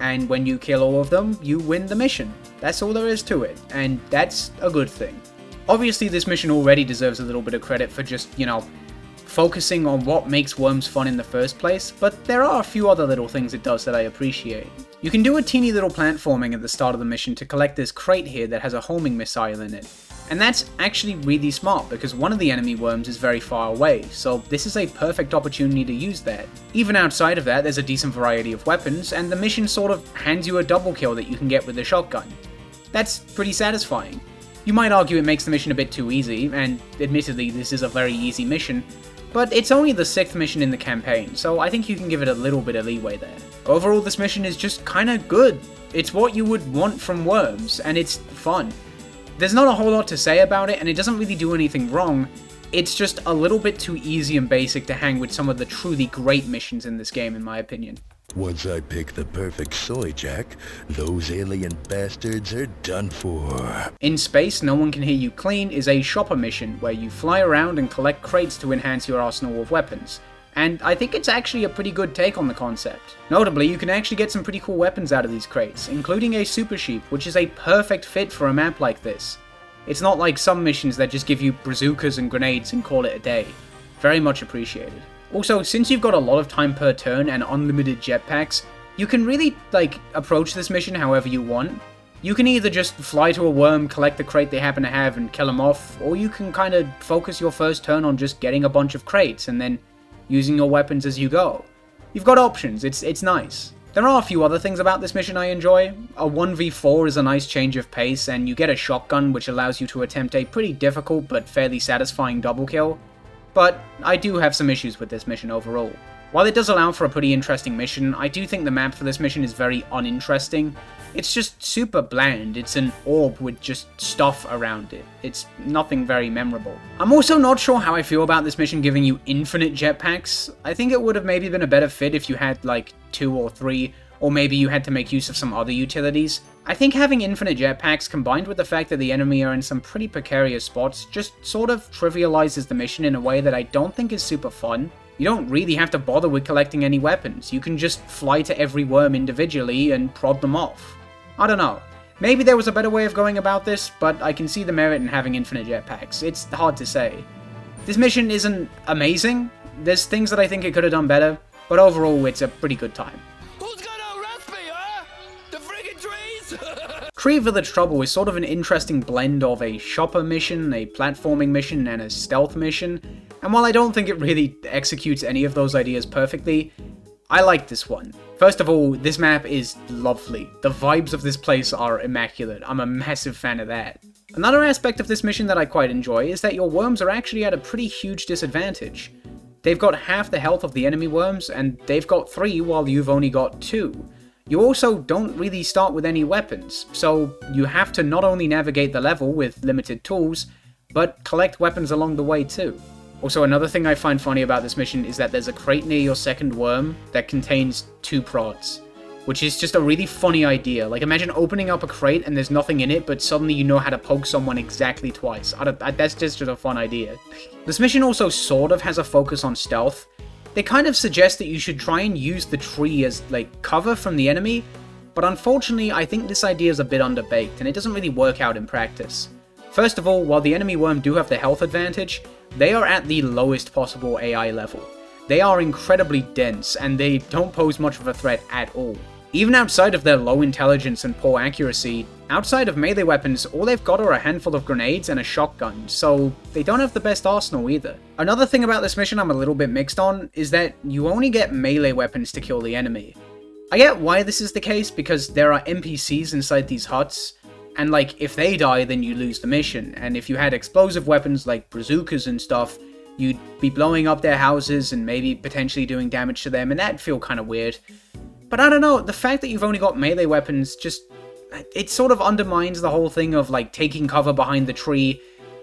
and when you kill all of them, you win the mission. That's all there is to it, and that's a good thing. Obviously this mission already deserves a little bit of credit for just, you know, focusing on what makes Worms fun in the first place, but there are a few other little things it does that I appreciate. You can do a teeny little platforming at the start of the mission to collect this crate here that has a homing missile in it. And that's actually really smart because one of the enemy worms is very far away, so this is a perfect opportunity to use that. Even outside of that, there's a decent variety of weapons, and the mission sort of hands you a double kill that you can get with the shotgun. That's pretty satisfying. You might argue it makes the mission a bit too easy, and admittedly this is a very easy mission, but it's only the sixth mission in the campaign, so I think you can give it a little bit of leeway there. Overall, this mission is just kinda good. It's what you would want from Worms, and it's fun. There's not a whole lot to say about it, and it doesn't really do anything wrong. It's just a little bit too easy and basic to hang with some of the truly great missions in this game, in my opinion. Once I pick the perfect soy jack, those alien bastards are done for. In Space, No One Can Hear You Clean is a shopper mission where you fly around and collect crates to enhance your arsenal of weapons. And I think it's actually a pretty good take on the concept. Notably, you can actually get some pretty cool weapons out of these crates, including a super sheep, which is a perfect fit for a map like this. It's not like some missions that just give you bazookas and grenades and call it a day. Very much appreciated. Also, since you've got a lot of time per turn and unlimited jetpacks, you can really, like, approach this mission however you want. You can either just fly to a worm, collect the crate they happen to have and kill them off, or you can kind of focus your first turn on just getting a bunch of crates and then using your weapons as you go. You've got options, it's it's nice. There are a few other things about this mission I enjoy. A one v four is a nice change of pace, and you get a shotgun which allows you to attempt a pretty difficult but fairly satisfying double kill. But I do have some issues with this mission overall. While it does allow for a pretty interesting mission, I do think the map for this mission is very uninteresting. It's just super bland. It's an orb with just stuff around it. It's nothing very memorable. I'm also not sure how I feel about this mission giving you infinite jetpacks. I think it would have maybe been a better fit if you had like two or three, or maybe you had to make use of some other utilities. I think having infinite jetpacks combined with the fact that the enemy are in some pretty precarious spots just sort of trivializes the mission in a way that I don't think is super fun. You don't really have to bother with collecting any weapons. You can just fly to every worm individually and prod them off. I don't know. Maybe there was a better way of going about this, but I can see the merit in having infinite jetpacks. It's hard to say. This mission isn't amazing. There's things that I think it could have done better, but overall it's a pretty good time. Who's gonna arrest me, huh? The friggin' trees? Tree Village Trouble is sort of an interesting blend of a shopper mission, a platforming mission, and a stealth mission. And while I don't think it really executes any of those ideas perfectly, I like this one. First of all, this map is lovely. The vibes of this place are immaculate. I'm a massive fan of that. Another aspect of this mission that I quite enjoy is that your worms are actually at a pretty huge disadvantage. They've got half the health of the enemy worms, and they've got three while you've only got two. You also don't really start with any weapons, so you have to not only navigate the level with limited tools, but collect weapons along the way too. Also, another thing I find funny about this mission is that there's a crate near your second worm that contains two prods, which is just a really funny idea. Like, imagine opening up a crate and there's nothing in it, but suddenly you know how to poke someone exactly twice. I don't, I, that's just a fun idea. This mission also sort of has a focus on stealth. They kind of suggest that you should try and use the tree as, like, cover from the enemy, but unfortunately, I think this idea is a bit underbaked, and it doesn't really work out in practice. First of all, while the enemy worm do have the health advantage, they are at the lowest possible A I level. They are incredibly dense, and they don't pose much of a threat at all. Even outside of their low intelligence and poor accuracy, outside of melee weapons, all they've got are a handful of grenades and a shotgun, so they don't have the best arsenal either. Another thing about this mission I'm a little bit mixed on is that you only get melee weapons to kill the enemy. I get why this is the case, because there are N P Cs inside these huts, and like, if they die, then you lose the mission, and if you had explosive weapons like bazookas and stuff, you'd be blowing up their houses and maybe potentially doing damage to them, and that'd feel kind of weird. But I don't know, the fact that you've only got melee weapons just, it sort of undermines the whole thing of like taking cover behind the tree,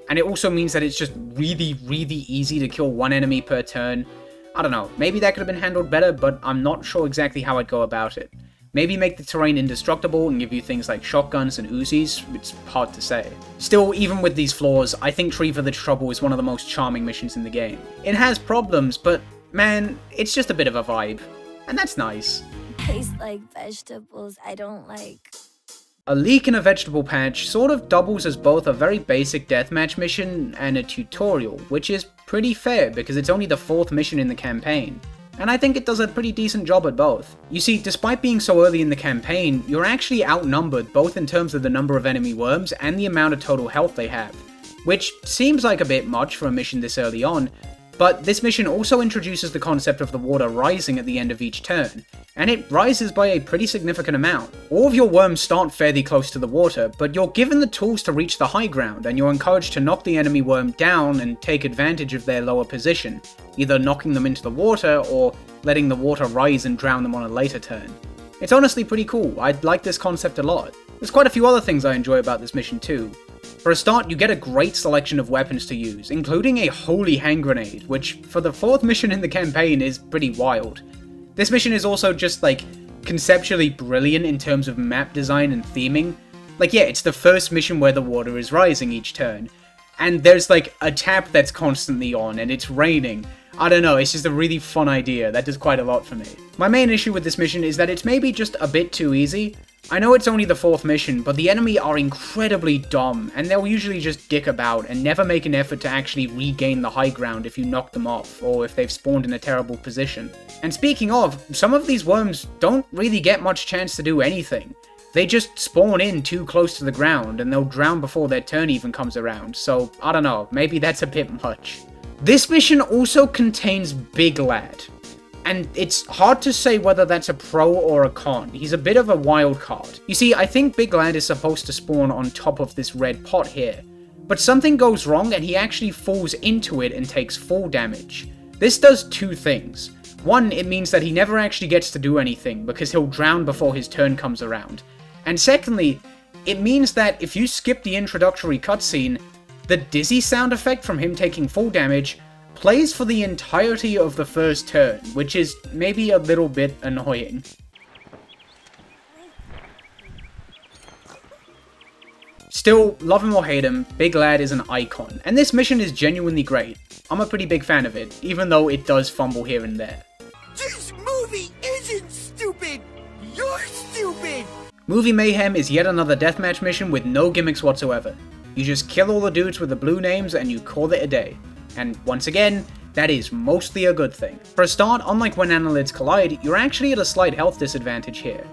and it also means that it's just really, really easy to kill one enemy per turn. I don't know, maybe that could have been handled better, but I'm not sure exactly how I'd go about it. Maybe make the terrain indestructible and give you things like shotguns and Uzis, it's hard to say. Still, even with these flaws, I think Tree Village Trouble is one of the most charming missions in the game. It has problems, but man, it's just a bit of a vibe. And that's nice. taste like vegetables I don't like. A leak in a vegetable patch sort of doubles as both a very basic deathmatch mission and a tutorial, which is pretty fair because it's only the fourth mission in the campaign. And I think it does a pretty decent job at both. You see, despite being so early in the campaign, you're actually outnumbered both in terms of the number of enemy worms and the amount of total health they have, which seems like a bit much for a mission this early on, but this mission also introduces the concept of the water rising at the end of each turn, and it rises by a pretty significant amount. All of your worms start fairly close to the water, but you're given the tools to reach the high ground, and you're encouraged to knock the enemy worm down and take advantage of their lower position, either knocking them into the water or letting the water rise and drown them on a later turn. It's honestly pretty cool. I like this concept a lot. There's quite a few other things I enjoy about this mission too. For a start, you get a great selection of weapons to use, including a holy hand grenade, which for the fourth mission in the campaign is pretty wild. This mission is also just like conceptually brilliant in terms of map design and theming. Like yeah, it's the first mission where the water is rising each turn, and there's like a tap that's constantly on and it's raining. I don't know, it's just a really fun idea, that does quite a lot for me. My main issue with this mission is that it's maybe just a bit too easy. I know it's only the fourth mission, but the enemy are incredibly dumb, and they'll usually just dick about and never make an effort to actually regain the high ground if you knock them off, or if they've spawned in a terrible position. And speaking of, some of these worms don't really get much chance to do anything. They just spawn in too close to the ground, and they'll drown before their turn even comes around, so I don't know, maybe that's a bit much. This mission also contains Big Lad, and it's hard to say whether that's a pro or a con. He's a bit of a wild card. You see, I think Big Lad is supposed to spawn on top of this red pot here, but something goes wrong and he actually falls into it and takes fall damage. This does two things. One, it means that he never actually gets to do anything because he'll drown before his turn comes around. And secondly, it means that if you skip the introductory cutscene, the dizzy sound effect from him taking fall damage plays for the entirety of the first turn, which is maybe a little bit annoying. Still, love him or hate him, Big Lad is an icon, and this mission is genuinely great. I'm a pretty big fan of it, even though it does fumble here and there. This movie isn't stupid! You're stupid! Movie Mayhem is yet another deathmatch mission with no gimmicks whatsoever. You just kill all the dudes with the blue names and you call it a day. And once again, that is mostly a good thing. For a start, unlike when annelids collide, you're actually at a slight health disadvantage here.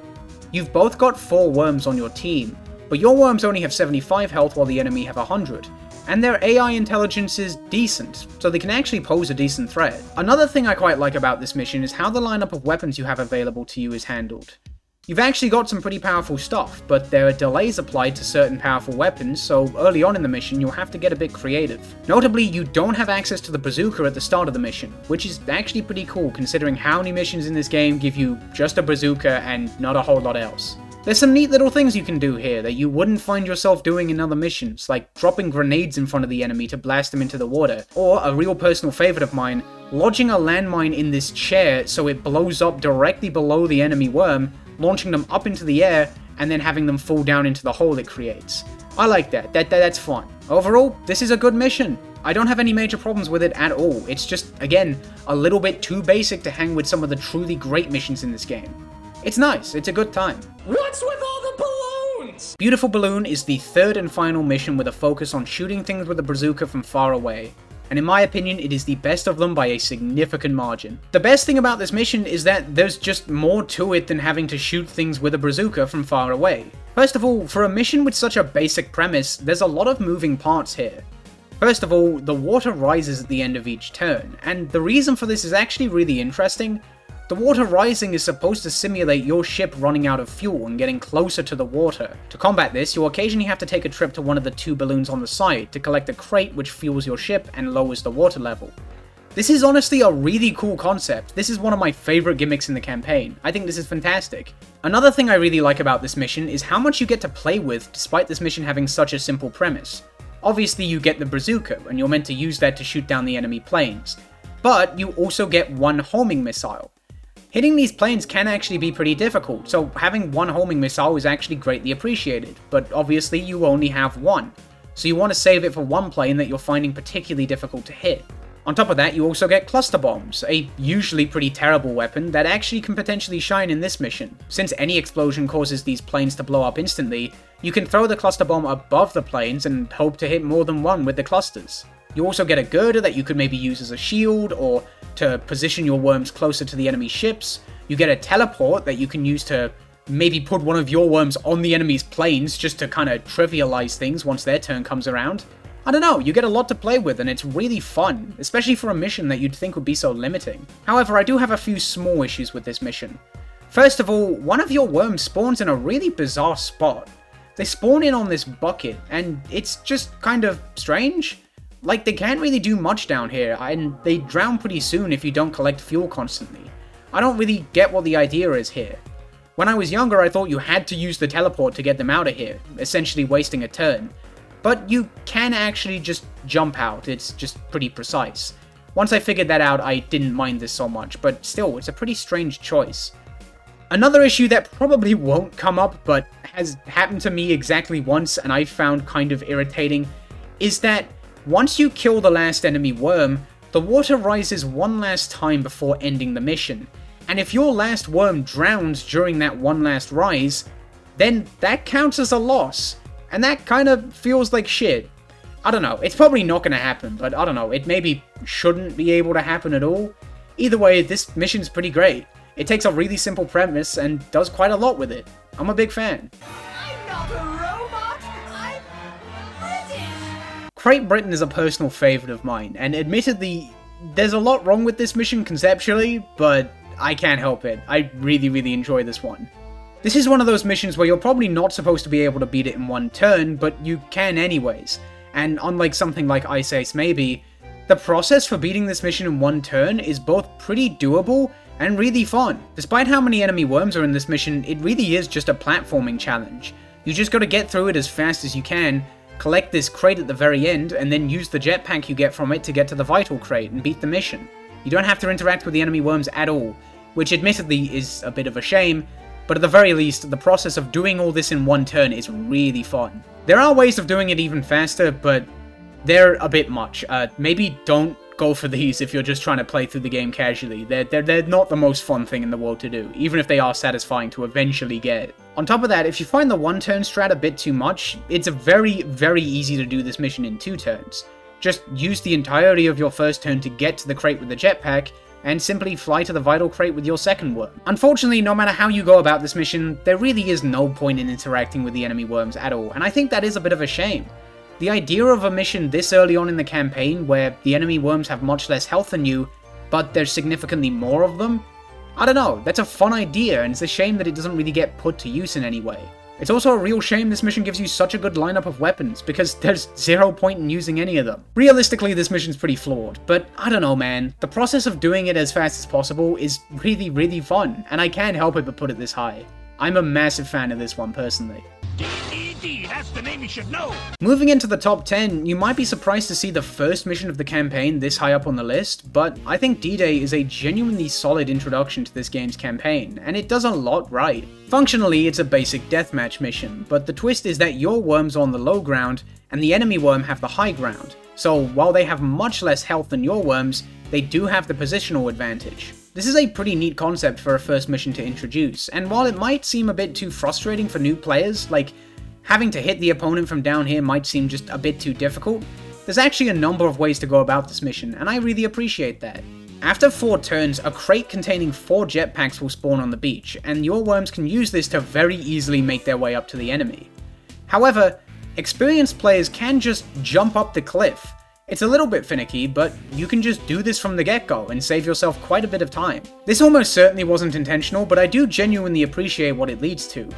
You've both got four worms on your team, but your worms only have seventy-five health while the enemy have one hundred, and their A I intelligence is decent, so they can actually pose a decent threat. Another thing I quite like about this mission is how the lineup of weapons you have available to you is handled. You've actually got some pretty powerful stuff, but there are delays applied to certain powerful weapons, so early on in the mission you'll have to get a bit creative. Notably, you don't have access to the bazooka at the start of the mission, which is actually pretty cool considering how many missions in this game give you just a bazooka and not a whole lot else. There's some neat little things you can do here that you wouldn't find yourself doing in other missions, like dropping grenades in front of the enemy to blast them into the water, or, a real personal favourite of mine, lodging a landmine in this chair so it blows up directly below the enemy worm, launching them up into the air, and then having them fall down into the hole it creates. I like that. That, that, that's fun. Overall, this is a good mission. I don't have any major problems with it at all. It's just, again, a little bit too basic to hang with some of the truly great missions in this game. It's nice. It's a good time. What's with all the balloons? Beautiful Balloon is the third and final mission with a focus on shooting things with a bazooka from far away. And in my opinion, it is the best of them by a significant margin. The best thing about this mission is that there's just more to it than having to shoot things with a bazooka from far away. First of all, for a mission with such a basic premise, there's a lot of moving parts here. First of all, the water rises at the end of each turn, and the reason for this is actually really interesting. The water rising is supposed to simulate your ship running out of fuel and getting closer to the water. To combat this, you'll occasionally have to take a trip to one of the two balloons on the side to collect a crate which fuels your ship and lowers the water level. This is honestly a really cool concept. This is one of my favorite gimmicks in the campaign. I think this is fantastic. Another thing I really like about this mission is how much you get to play with despite this mission having such a simple premise. Obviously you get the bazooka, and you're meant to use that to shoot down the enemy planes. But you also get one homing missile. Hitting these planes can actually be pretty difficult, so having one homing missile is actually greatly appreciated, but obviously you only have one, so you want to save it for one plane that you're finding particularly difficult to hit. On top of that, you also get cluster bombs, a usually pretty terrible weapon that actually can potentially shine in this mission. Since any explosion causes these planes to blow up instantly, you can throw the cluster bomb above the planes and hope to hit more than one with the clusters. You also get a girder that you could maybe use as a shield, or to position your worms closer to the enemy ships. You get a teleport that you can use to maybe put one of your worms on the enemy's planes just to kind of trivialize things once their turn comes around. I don't know, you get a lot to play with and it's really fun, especially for a mission that you'd think would be so limiting. However, I do have a few small issues with this mission. First of all, one of your worms spawns in a really bizarre spot. They spawn in on this bucket, and it's just kind of strange. Like, they can't really do much down here, and they drown pretty soon if you don't collect fuel constantly. I don't really get what the idea is here. When I was younger, I thought you had to use the teleport to get them out of here, essentially wasting a turn. But you can actually just jump out, it's just pretty precise. Once I figured that out, I didn't mind this so much, but still, it's a pretty strange choice. Another issue that probably won't come up, but has happened to me exactly once and I found kind of irritating, is that once you kill the last enemy worm, the water rises one last time before ending the mission. And if your last worm drowns during that one last rise, then that counts as a loss. And that kind of feels like shit. I don't know, it's probably not going to happen, but I don't know, it maybe shouldn't be able to happen at all. Either way, this mission's pretty great. It takes a really simple premise and does quite a lot with it. I'm a big fan. I'm not a robot, I'm British! Great Britain is a personal favourite of mine, and admittedly, there's a lot wrong with this mission conceptually, but I can't help it. I really, really enjoy this one. This is one of those missions where you're probably not supposed to be able to beat it in one turn, but you can anyways. And unlike something like Ice Ace Maybe, the process for beating this mission in one turn is both pretty doable and really fun. Despite how many enemy worms are in this mission, it really is just a platforming challenge. You just gotta get through it as fast as you can, collect this crate at the very end, and then use the jetpack you get from it to get to the vital crate and beat the mission. You don't have to interact with the enemy worms at all, which admittedly is a bit of a shame, but at the very least, the process of doing all this in one turn is really fun. There are ways of doing it even faster, but they're a bit much. Uh, maybe don't go for these if you're just trying to play through the game casually. They're, they're, they're not the most fun thing in the world to do, even if they are satisfying to eventually get. On top of that, if you find the one-turn strat a bit too much, it's very, very easy to do this mission in two turns. Just use the entirety of your first turn to get to the crate with the jetpack, and simply fly to the vital crate with your second worm. Unfortunately, no matter how you go about this mission, there really is no point in interacting with the enemy worms at all, and I think that is a bit of a shame. The idea of a mission this early on in the campaign, where the enemy worms have much less health than you, but there's significantly more of them? I don't know, that's a fun idea, and it's a shame that it doesn't really get put to use in any way. It's also a real shame this mission gives you such a good lineup of weapons, because there's zero point in using any of them. Realistically, this mission's pretty flawed, but I don't know, man. The process of doing it as fast as possible is really, really fun, and I can't help it but put it this high. I'm a massive fan of this one, personally. D D D, that's the name you should know! Moving into the top ten, you might be surprised to see the first mission of the campaign this high up on the list, but I think D-Day is a genuinely solid introduction to this game's campaign, and it does a lot right. Functionally, it's a basic deathmatch mission, but the twist is that your worms are on the low ground, and the enemy worm have the high ground, so while they have much less health than your worms, they do have the positional advantage. This is a pretty neat concept for a first mission to introduce, and while it might seem a bit too frustrating for new players, like having to hit the opponent from down here might seem just a bit too difficult, there's actually a number of ways to go about this mission, and I really appreciate that. After four turns, a crate containing four jetpacks will spawn on the beach, and your worms can use this to very easily make their way up to the enemy. However, experienced players can just jump up the cliff. It's a little bit finicky, but you can just do this from the get-go and save yourself quite a bit of time. This almost certainly wasn't intentional, but I do genuinely appreciate what it leads to.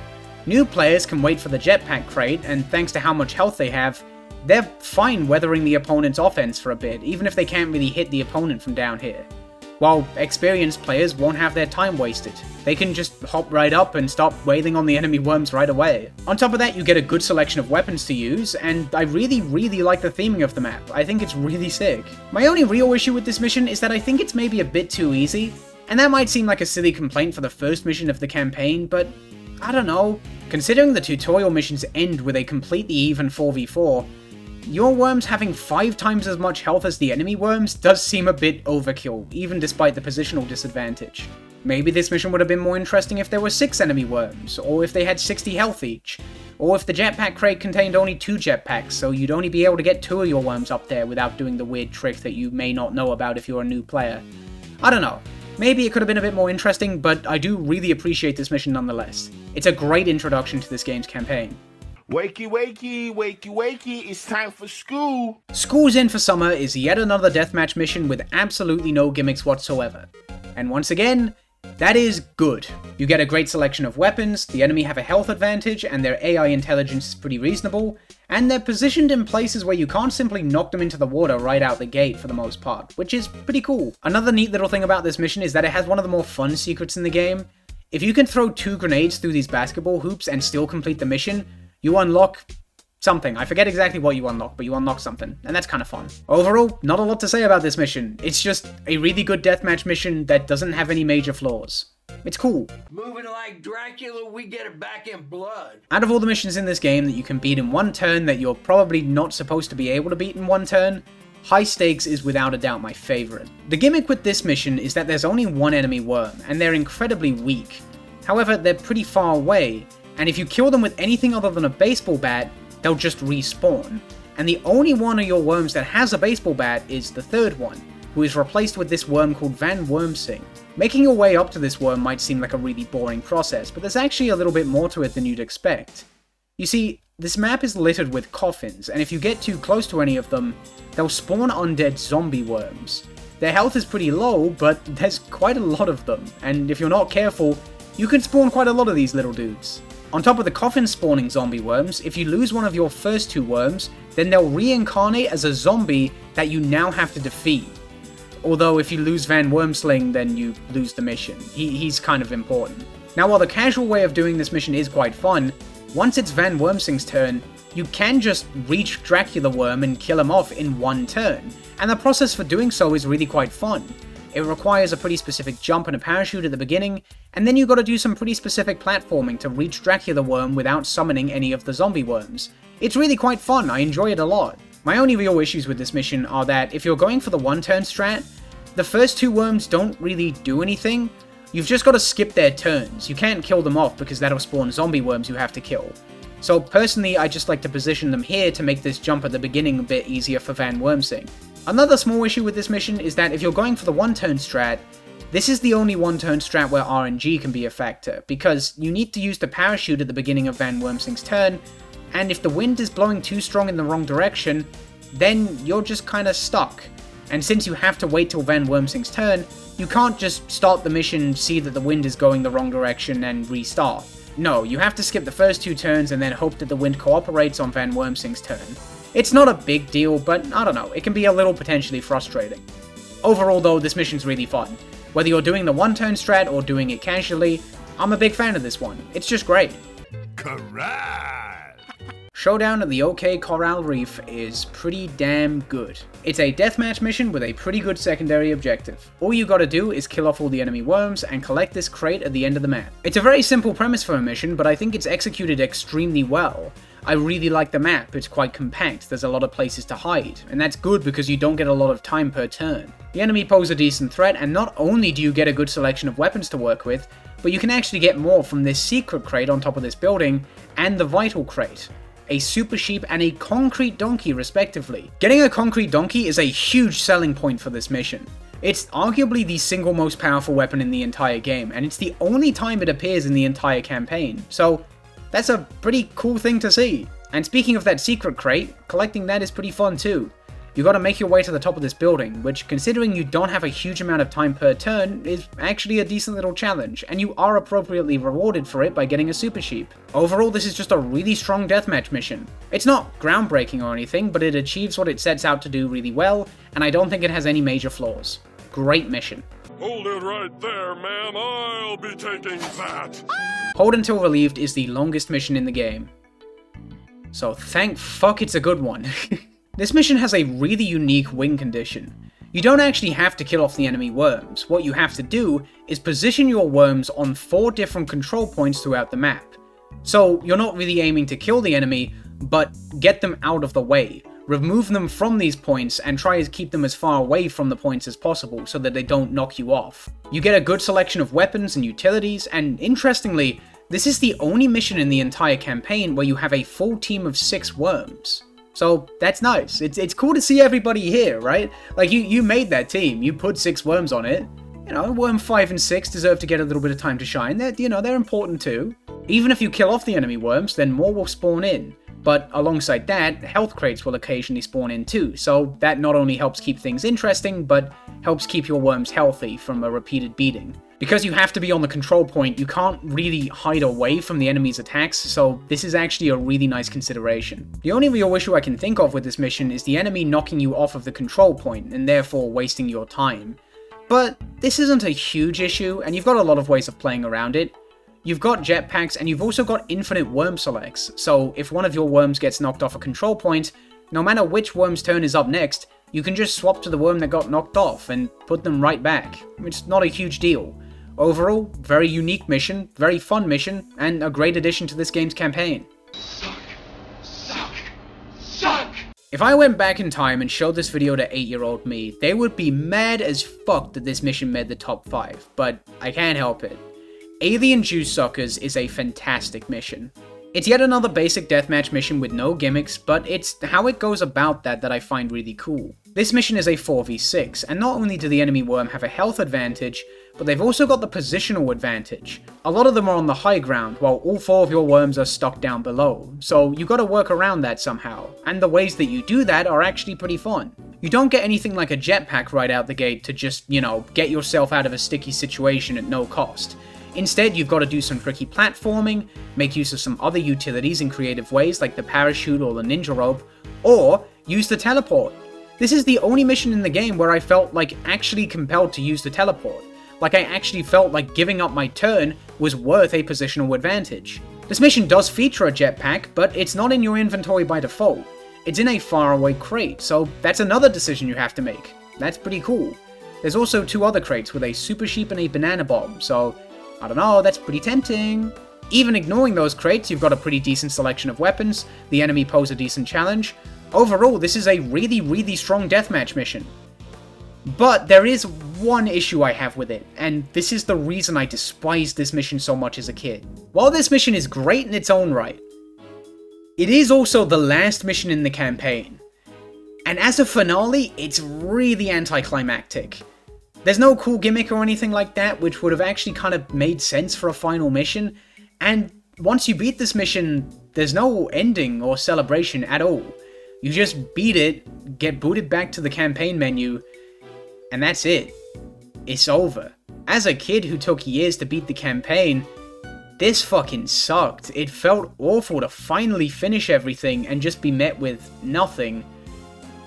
New players can wait for the jetpack crate, and thanks to how much health they have, they're fine weathering the opponent's offense for a bit, even if they can't really hit the opponent from down here. While experienced players won't have their time wasted. They can just hop right up and start wailing on the enemy worms right away. On top of that, you get a good selection of weapons to use, and I really, really like the theming of the map. I think it's really sick. My only real issue with this mission is that I think it's maybe a bit too easy, and that might seem like a silly complaint for the first mission of the campaign, but I don't know. Considering the tutorial missions end with a completely even four v four, Your worms having five times as much health as the enemy worms does seem a bit overkill, even despite the positional disadvantage. Maybe this mission would have been more interesting if there were six enemy worms, or if they had sixty health each, or if the jetpack crate contained only two jetpacks, so you'd only be able to get two of your worms up there without doing the weird trick that you may not know about if you're a new player. I don't know. Maybe it could have been a bit more interesting, but I do really appreciate this mission nonetheless. It's a great introduction to this game's campaign. Wakey, wakey, wakey, wakey, it's time for school! School's In for Summer is yet another deathmatch mission with absolutely no gimmicks whatsoever. And once again, that is good. You get a great selection of weapons, the enemy have a health advantage, and their A I intelligence is pretty reasonable, and they're positioned in places where you can't simply knock them into the water right out the gate for the most part, which is pretty cool. Another neat little thing about this mission is that it has one of the more fun secrets in the game. If you can throw two grenades through these basketball hoops and still complete the mission, you unlock something. I forget exactly what you unlock, but you unlock something, and that's kind of fun. Overall, not a lot to say about this mission. It's just a really good deathmatch mission that doesn't have any major flaws. It's cool. Moving like Dracula, we get it back in blood. Out of all the missions in this game that you can beat in one turn that you're probably not supposed to be able to beat in one turn, High Stakes is without a doubt my favorite. The gimmick with this mission is that there's only one enemy worm, and they're incredibly weak. However, they're pretty far away, and if you kill them with anything other than a baseball bat, they'll just respawn. And the only one of your worms that has a baseball bat is the third one, who is replaced with this worm called Van Wormsling. Making your way up to this worm might seem like a really boring process, but there's actually a little bit more to it than you'd expect. You see, this map is littered with coffins, and if you get too close to any of them, they'll spawn undead zombie worms. Their health is pretty low, but there's quite a lot of them, and if you're not careful, you can spawn quite a lot of these little dudes. On top of the coffin-spawning zombie worms, if you lose one of your first two worms, then they'll reincarnate as a zombie that you now have to defeat. Although if you lose Van Wormsling, then you lose the mission. He, he's kind of important. Now while the casual way of doing this mission is quite fun, once it's Van Wormsling's turn, you can just reach Dracula Worm and kill him off in one turn, and the process for doing so is really quite fun. It requires a pretty specific jump and a parachute at the beginning, and then you gotta do some pretty specific platforming to reach Dracula Worm without summoning any of the zombie worms. It's really quite fun, I enjoy it a lot. My only real issues with this mission are that if you're going for the one-turn strat, the first two worms don't really do anything. You've just gotta skip their turns. You can't kill them off because that'll spawn zombie worms you have to kill. So personally, I just like to position them here to make this jump at the beginning a bit easier for Van Wormsling. Another small issue with this mission is that if you're going for the one-turn strat, this is the only one-turn strat where R N G can be a factor, because you need to use the parachute at the beginning of Van Wormsling's turn, and if the wind is blowing too strong in the wrong direction, then you're just kinda stuck. And since you have to wait till Van Wormsling's turn, you can't just start the mission, see that the wind is going the wrong direction, and restart. No, you have to skip the first two turns and then hope that the wind cooperates on Van Wormsling's turn. It's not a big deal, but I don't know, it can be a little potentially frustrating. Overall though, this mission's really fun. Whether you're doing the one-turn strat or doing it casually, I'm a big fan of this one. It's just great. Corral! Showdown at the OK Corral Reef is pretty damn good. It's a deathmatch mission with a pretty good secondary objective. All you gotta do is kill off all the enemy worms and collect this crate at the end of the map. It's a very simple premise for a mission, but I think it's executed extremely well. I really like the map, it's quite compact, there's a lot of places to hide, and that's good because you don't get a lot of time per turn. The enemy pose a decent threat, and not only do you get a good selection of weapons to work with, but you can actually get more from this secret crate on top of this building, and the vital crate. A super sheep and a concrete donkey respectively. Getting a concrete donkey is a huge selling point for this mission. It's arguably the single most powerful weapon in the entire game, and it's the only time it appears in the entire campaign, so that's a pretty cool thing to see. And speaking of that secret crate, collecting that is pretty fun too. You gotta make your way to the top of this building, which considering you don't have a huge amount of time per turn is actually a decent little challenge, and you are appropriately rewarded for it by getting a super sheep. Overall, this is just a really strong deathmatch mission. It's not groundbreaking or anything, but it achieves what it sets out to do really well, and I don't think it has any major flaws. Great mission. Hold it right there, man, I'll be taking that! Hold Until Relieved is the longest mission in the game. So thank fuck it's a good one. This mission has a really unique win condition. You don't actually have to kill off the enemy worms. What you have to do is position your worms on four different control points throughout the map. So you're not really aiming to kill the enemy, but get them out of the way. remove them from these points and try to keep them as far away from the points as possible so that they don't knock you off. You get a good selection of weapons and utilities, and interestingly, this is the only mission in the entire campaign where you have a full team of six worms. So that's nice. It's, it's cool to see everybody here, right? Like, you, you made that team, you put six worms on it. You know, worm five and six deserve to get a little bit of time to shine. They're, you know, they're important too. Even if you kill off the enemy worms, then more will spawn in. But alongside that, health crates will occasionally spawn in too, so that not only helps keep things interesting, but helps keep your worms healthy from a repeated beating. Because you have to be on the control point, you can't really hide away from the enemy's attacks, so this is actually a really nice consideration. The only real issue I can think of with this mission is the enemy knocking you off of the control point, and therefore wasting your time. But this isn't a huge issue, and you've got a lot of ways of playing around it. You've got jetpacks, and you've also got infinite worm selects, so if one of your worms gets knocked off a control point, no matter which worm's turn is up next, you can just swap to the worm that got knocked off and put them right back. It's not a huge deal. Overall, very unique mission, very fun mission, and a great addition to this game's campaign. Suck. Suck. Suck! If I went back in time and showed this video to eight-year-old me, they would be mad as fuck that this mission made the top five, but I can't help it. Alien Juice Suckers is a fantastic mission. It's yet another basic deathmatch mission with no gimmicks, but it's how it goes about that that I find really cool. This mission is a four v six, and not only do the enemy worm have a health advantage, but they've also got the positional advantage. A lot of them are on the high ground, while all four of your worms are stuck down below, so you gotta work around that somehow, and the ways that you do that are actually pretty fun. You don't get anything like a jetpack right out the gate to just, you know, get yourself out of a sticky situation at no cost. Instead, you've got to do some tricky platforming, make use of some other utilities in creative ways like the parachute or the ninja rope, or use the teleport. This is the only mission in the game where I felt like actually compelled to use the teleport. Like, I actually felt like giving up my turn was worth a positional advantage. This mission does feature a jetpack, but it's not in your inventory by default. It's in a faraway crate, so that's another decision you have to make. That's pretty cool. There's also two other crates with a super sheep and a banana bomb, so I don't know, that's pretty tempting. Even ignoring those crates, you've got a pretty decent selection of weapons, the enemy pose a decent challenge. Overall, this is a really, really strong deathmatch mission. But there is one issue I have with it, and this is the reason I despised this mission so much as a kid. While this mission is great in its own right, it is also the last mission in the campaign. And as a finale, it's really anticlimactic. There's no cool gimmick or anything like that, which would have actually kind of made sense for a final mission, and once you beat this mission, there's no ending or celebration at all. You just beat it, get booted back to the campaign menu, and that's it. It's over. As a kid who took years to beat the campaign, this fucking sucked. It felt awful to finally finish everything and just be met with nothing.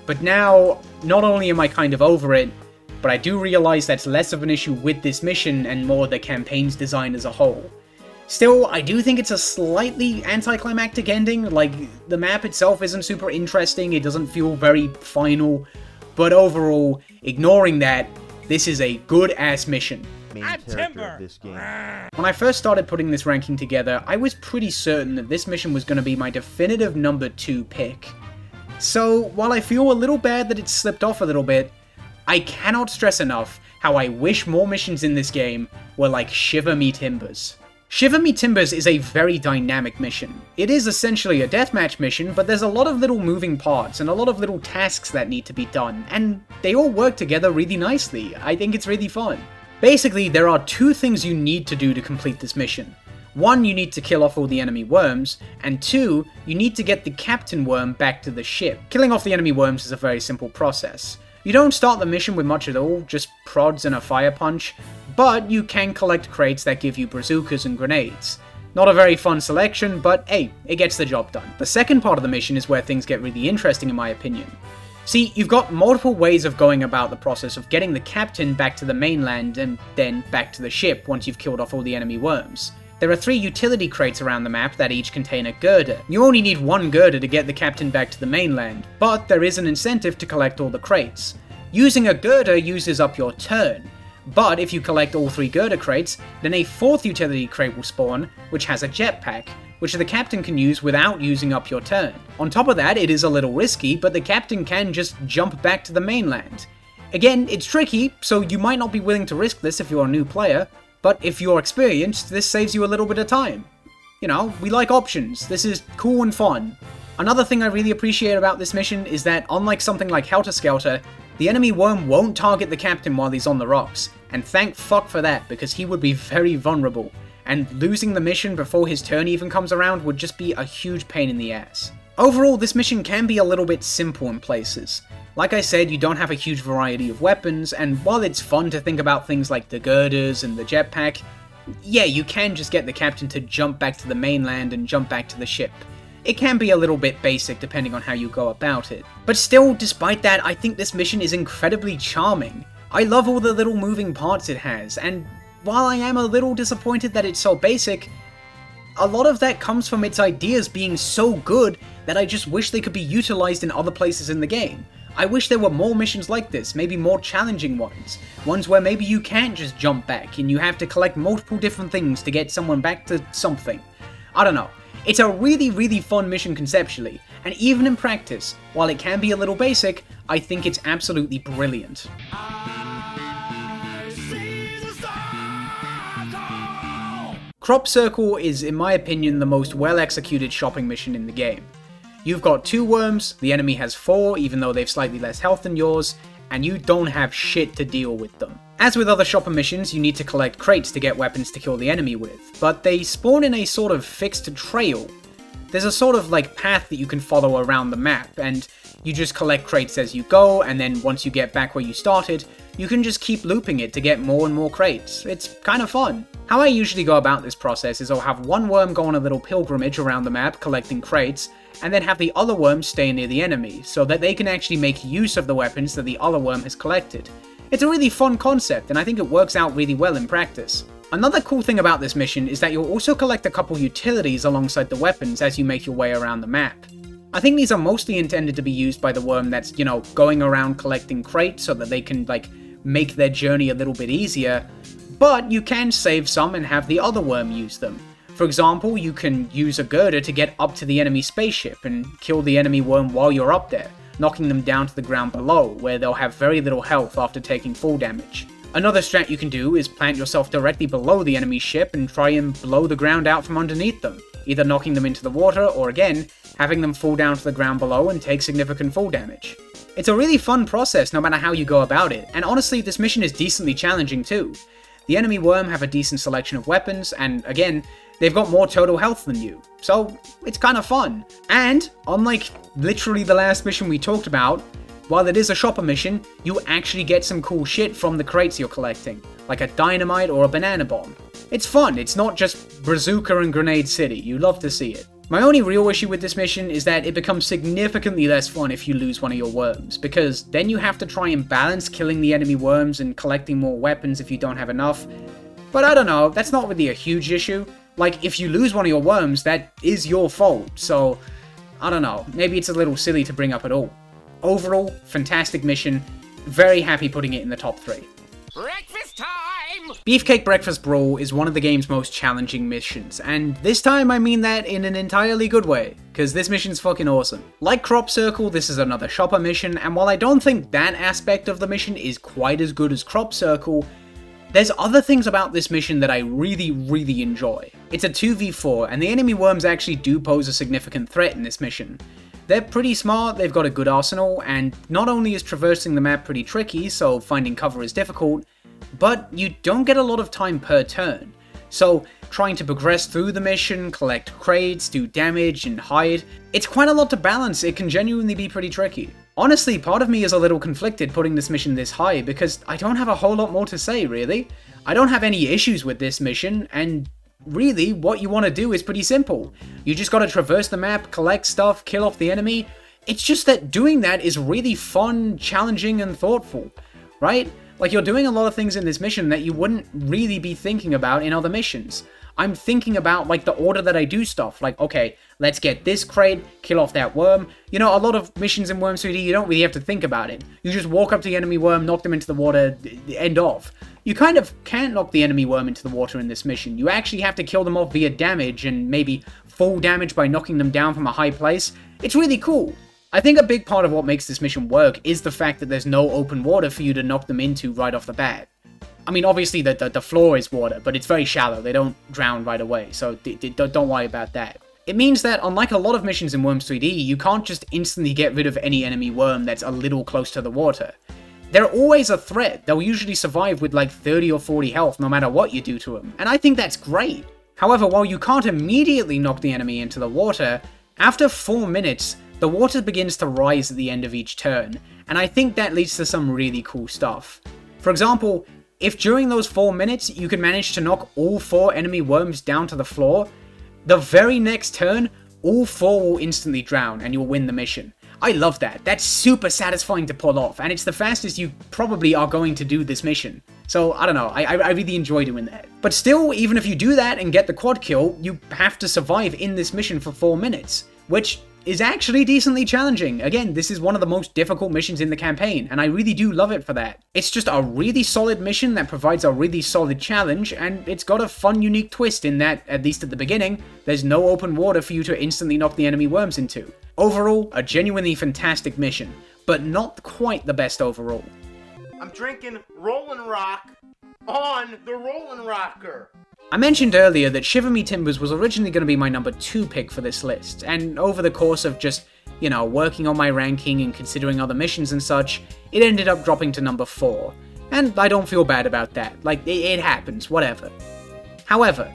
But now, not only am I kind of over it, but I do realize that's less of an issue with this mission and more the campaign's design as a whole. Still, I do think it's a slightly anticlimactic ending. Like, the map itself isn't super interesting, it doesn't feel very final, but overall, ignoring that, this is a good-ass mission. Main character of this game. When I first started putting this ranking together, I was pretty certain that this mission was going to be my definitive number two pick. So, while I feel a little bad that it slipped off a little bit, I cannot stress enough how I wish more missions in this game were like Shiver Me Timbers. Shiver Me Timbers is a very dynamic mission. It is essentially a deathmatch mission, but there's a lot of little moving parts and a lot of little tasks that need to be done, and they all work together really nicely. I think it's really fun. Basically, there are two things you need to do to complete this mission. One, you need to kill off all the enemy worms, and two, you need to get the Captain Worm back to the ship. Killing off the enemy worms is a very simple process. You don't start the mission with much at all, just prods and a fire punch, but you can collect crates that give you bazookas and grenades. Not a very fun selection, but hey, it gets the job done. The second part of the mission is where things get really interesting in my opinion. See, you've got multiple ways of going about the process of getting the captain back to the mainland and then back to the ship once you've killed off all the enemy worms. There are three utility crates around the map that each contain a girder. You only need one girder to get the captain back to the mainland, but there is an incentive to collect all the crates. Using a girder uses up your turn, but if you collect all three girder crates, then a fourth utility crate will spawn, which has a jetpack, which the captain can use without using up your turn. On top of that, it is a little risky, but the captain can just jump back to the mainland. Again, it's tricky, so you might not be willing to risk this if you're a new player, but if you're experienced, this saves you a little bit of time. You know, we like options, this is cool and fun. Another thing I really appreciate about this mission is that, unlike something like Helter Skelter, the enemy worm won't target the captain while he's on the rocks, and thank fuck for that, because he would be very vulnerable, and losing the mission before his turn even comes around would just be a huge pain in the ass. Overall, this mission can be a little bit simple in places. Like I said, you don't have a huge variety of weapons, and while it's fun to think about things like the girders and the jetpack, yeah, you can just get the captain to jump back to the mainland and jump back to the ship. It can be a little bit basic depending on how you go about it. But still, despite that, I think this mission is incredibly charming. I love all the little moving parts it has, and while I am a little disappointed that it's so basic, a lot of that comes from its ideas being so good that I just wish they could be utilized in other places in the game. I wish there were more missions like this, maybe more challenging ones. Ones where maybe you can't just jump back and you have to collect multiple different things to get someone back to something. I don't know. It's a really, really fun mission conceptually, and even in practice, while it can be a little basic, I think it's absolutely brilliant. I see the circle. Crop Circle is, in my opinion, the most well-executed shopping mission in the game. You've got two worms, the enemy has four, even though they've slightly less health than yours, and you don't have shit to deal with them. As with other shopper missions, you need to collect crates to get weapons to kill the enemy with, but they spawn in a sort of fixed trail. There's a sort of like path that you can follow around the map, and you just collect crates as you go, and then once you get back where you started, you can just keep looping it to get more and more crates. It's kind of fun. How I usually go about this process is I'll have one worm go on a little pilgrimage around the map collecting crates, and then have the other worm stay near the enemy, so that they can actually make use of the weapons that the other worm has collected. It's a really fun concept, and I think it works out really well in practice. Another cool thing about this mission is that you'll also collect a couple utilities alongside the weapons as you make your way around the map. I think these are mostly intended to be used by the worm that's, you know, going around collecting crates so that they can, like, make their journey a little bit easier, but you can save some and have the other worm use them. For example, you can use a girder to get up to the enemy spaceship and kill the enemy worm while you're up there, knocking them down to the ground below, where they'll have very little health after taking fall damage. Another strat you can do is plant yourself directly below the enemy ship and try and blow the ground out from underneath them, either knocking them into the water or, again, having them fall down to the ground below and take significant fall damage. It's a really fun process no matter how you go about it, and honestly, this mission is decently challenging too. The enemy worm have a decent selection of weapons, and again, they've got more total health than you, so it's kind of fun. And, unlike literally the last mission we talked about, while it is a shopper mission, you actually get some cool shit from the crates you're collecting, like a dynamite or a banana bomb. It's fun, it's not just Brazuca and Grenade City, you love to see it. My only real issue with this mission is that it becomes significantly less fun if you lose one of your worms, because then you have to try and balance killing the enemy worms and collecting more weapons if you don't have enough. But I don't know, that's not really a huge issue. Like, if you lose one of your worms, that is your fault, so I don't know, maybe it's a little silly to bring up at all. Overall, fantastic mission, very happy putting it in the top three. Breakfast time! Beefcake Breakfast Brawl is one of the game's most challenging missions, and this time I mean that in an entirely good way, because this mission's fucking awesome. Like Crop Circle, this is another shopper mission, and while I don't think that aspect of the mission is quite as good as Crop Circle, there's other things about this mission that I really, really enjoy. It's a two v four, and the enemy worms actually do pose a significant threat in this mission. They're pretty smart, they've got a good arsenal, and not only is traversing the map pretty tricky, so finding cover is difficult, but you don't get a lot of time per turn. So trying to progress through the mission, collect crates, do damage, and hide, it's quite a lot to balance, it can genuinely be pretty tricky. Honestly, part of me is a little conflicted putting this mission this high, because I don't have a whole lot more to say, really. I don't have any issues with this mission, and really, what you want to do is pretty simple. You just gotta traverse the map, collect stuff, kill off the enemy. It's just that doing that is really fun, challenging, and thoughtful, right? Like, you're doing a lot of things in this mission that you wouldn't really be thinking about in other missions. I'm thinking about, like, the order that I do stuff, like, okay, let's get this crate, kill off that worm. You know, a lot of missions in Worms three D, you don't really have to think about it. You just walk up to the enemy worm, knock them into the water, end off. You kind of can't knock the enemy worm into the water in this mission. You actually have to kill them off via damage, and maybe full damage by knocking them down from a high place. It's really cool. I think a big part of what makes this mission work is the fact that there's no open water for you to knock them into right off the bat. I mean, obviously the, the, the floor is water, but it's very shallow. They don't drown right away, so d d don't worry about that. It means that, unlike a lot of missions in Worms three D, you can't just instantly get rid of any enemy worm that's a little close to the water. They're always a threat. They'll usually survive with like thirty or forty health no matter what you do to them, and I think that's great. However, while you can't immediately knock the enemy into the water, after four minutes, the water begins to rise at the end of each turn, and I think that leads to some really cool stuff. For example, if during those four minutes you can manage to knock all four enemy worms down to the floor, the very next turn, all four will instantly drown and you'll win the mission. I love that. That's super satisfying to pull off, and it's the fastest you probably are going to do this mission. So, I don't know, I, I really enjoy doing that. But still, even if you do that and get the quad kill, you have to survive in this mission for four minutes, which is actually decently challenging. Again, this is one of the most difficult missions in the campaign, and I really do love it for that. It's just a really solid mission that provides a really solid challenge, and it's got a fun, unique twist in that, at least at the beginning, there's no open water for you to instantly knock the enemy worms into. Overall, a genuinely fantastic mission, but not quite the best overall. I'm drinking Rollin' Rock on the Rollin' Rocker! I mentioned earlier that Shiver Me Timbers was originally going to be my number two pick for this list, and over the course of just, you know, working on my ranking and considering other missions and such, it ended up dropping to number four. And I don't feel bad about that. Like, it, it happens, whatever. However,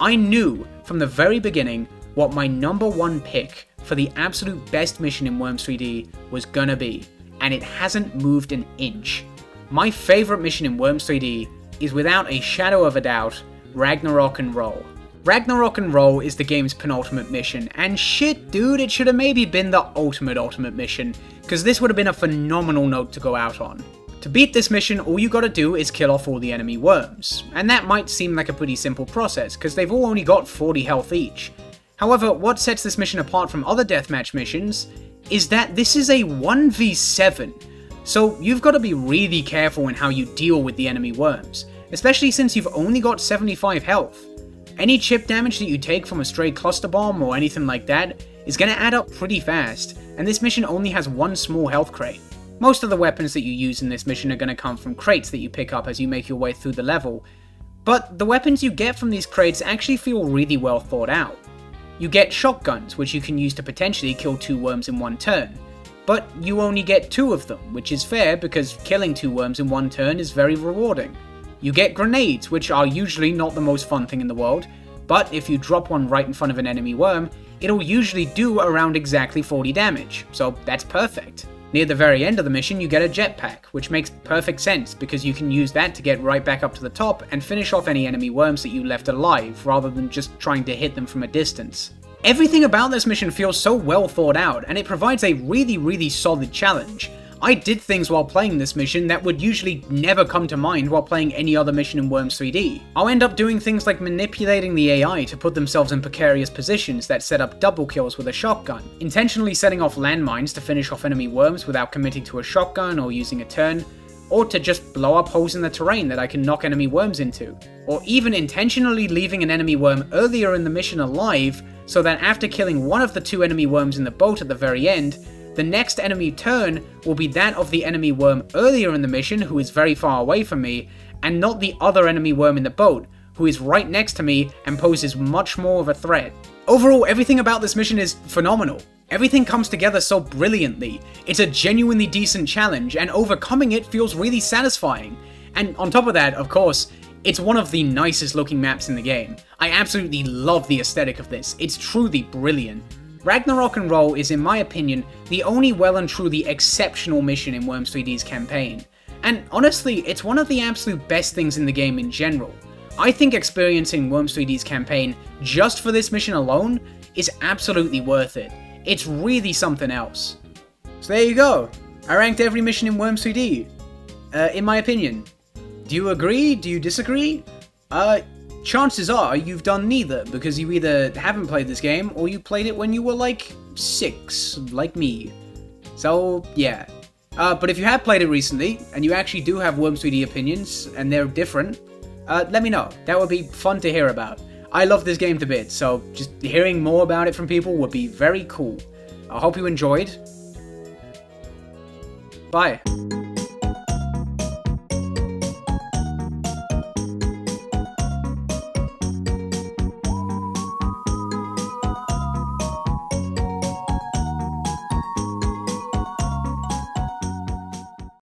I knew from the very beginning what my number one pick for the absolute best mission in Worms three D was gonna be, and it hasn't moved an inch. My favorite mission in Worms three D is, without a shadow of a doubt, Ragnarok and Roll. Ragnarok and Roll is the game's penultimate mission, and shit dude, it should have maybe been the ultimate ultimate mission, because this would have been a phenomenal note to go out on. To beat this mission, all you gotta do is kill off all the enemy worms, and that might seem like a pretty simple process, because they've all only got forty health each. However, what sets this mission apart from other deathmatch missions is that this is a one v seven, so you've got to be really careful in how you deal with the enemy worms, especially since you've only got seventy-five health. Any chip damage that you take from a stray cluster bomb or anything like that is going to add up pretty fast, and this mission only has one small health crate. Most of the weapons that you use in this mission are going to come from crates that you pick up as you make your way through the level, but the weapons you get from these crates actually feel really well thought out. You get shotguns, which you can use to potentially kill two worms in one turn, but you only get two of them, which is fair because killing two worms in one turn is very rewarding. You get grenades, which are usually not the most fun thing in the world, but if you drop one right in front of an enemy worm, it'll usually do around exactly forty damage, so that's perfect. Near the very end of the mission you get a jetpack, which makes perfect sense because you can use that to get right back up to the top and finish off any enemy worms that you left alive, rather than just trying to hit them from a distance. Everything about this mission feels so well thought out, and it provides a really really solid challenge. I did things while playing this mission that would usually never come to mind while playing any other mission in Worms three D. I'll end up doing things like manipulating the A I to put themselves in precarious positions that set up double kills with a shotgun, intentionally setting off landmines to finish off enemy worms without committing to a shotgun or using a turn, or to just blow up holes in the terrain that I can knock enemy worms into, or even intentionally leaving an enemy worm earlier in the mission alive so that after killing one of the two enemy worms in the boat at the very end, the next enemy turn will be that of the enemy worm earlier in the mission who is very far away from me, and not the other enemy worm in the boat, who is right next to me and poses much more of a threat. Overall, everything about this mission is phenomenal. Everything comes together so brilliantly. It's a genuinely decent challenge, and overcoming it feels really satisfying. And on top of that, of course, it's one of the nicest looking maps in the game. I absolutely love the aesthetic of this. It's truly brilliant. Ragnarok and Roll is, in my opinion, the only well and truly exceptional mission in Worms three D's campaign, and honestly, it's one of the absolute best things in the game in general. I think experiencing Worms three D's campaign just for this mission alone is absolutely worth it. It's really something else. So there you go. I ranked every mission in Worms three D, uh, in my opinion. Do you agree? Do you disagree? Uh. Chances are you've done neither, because you either haven't played this game, or you played it when you were like six, like me. So yeah, Uh, but if you have played it recently, and you actually do have Worms three D opinions, and they're different, uh, let me know. That would be fun to hear about. I love this game to bits, so just hearing more about it from people would be very cool. I hope you enjoyed. Bye.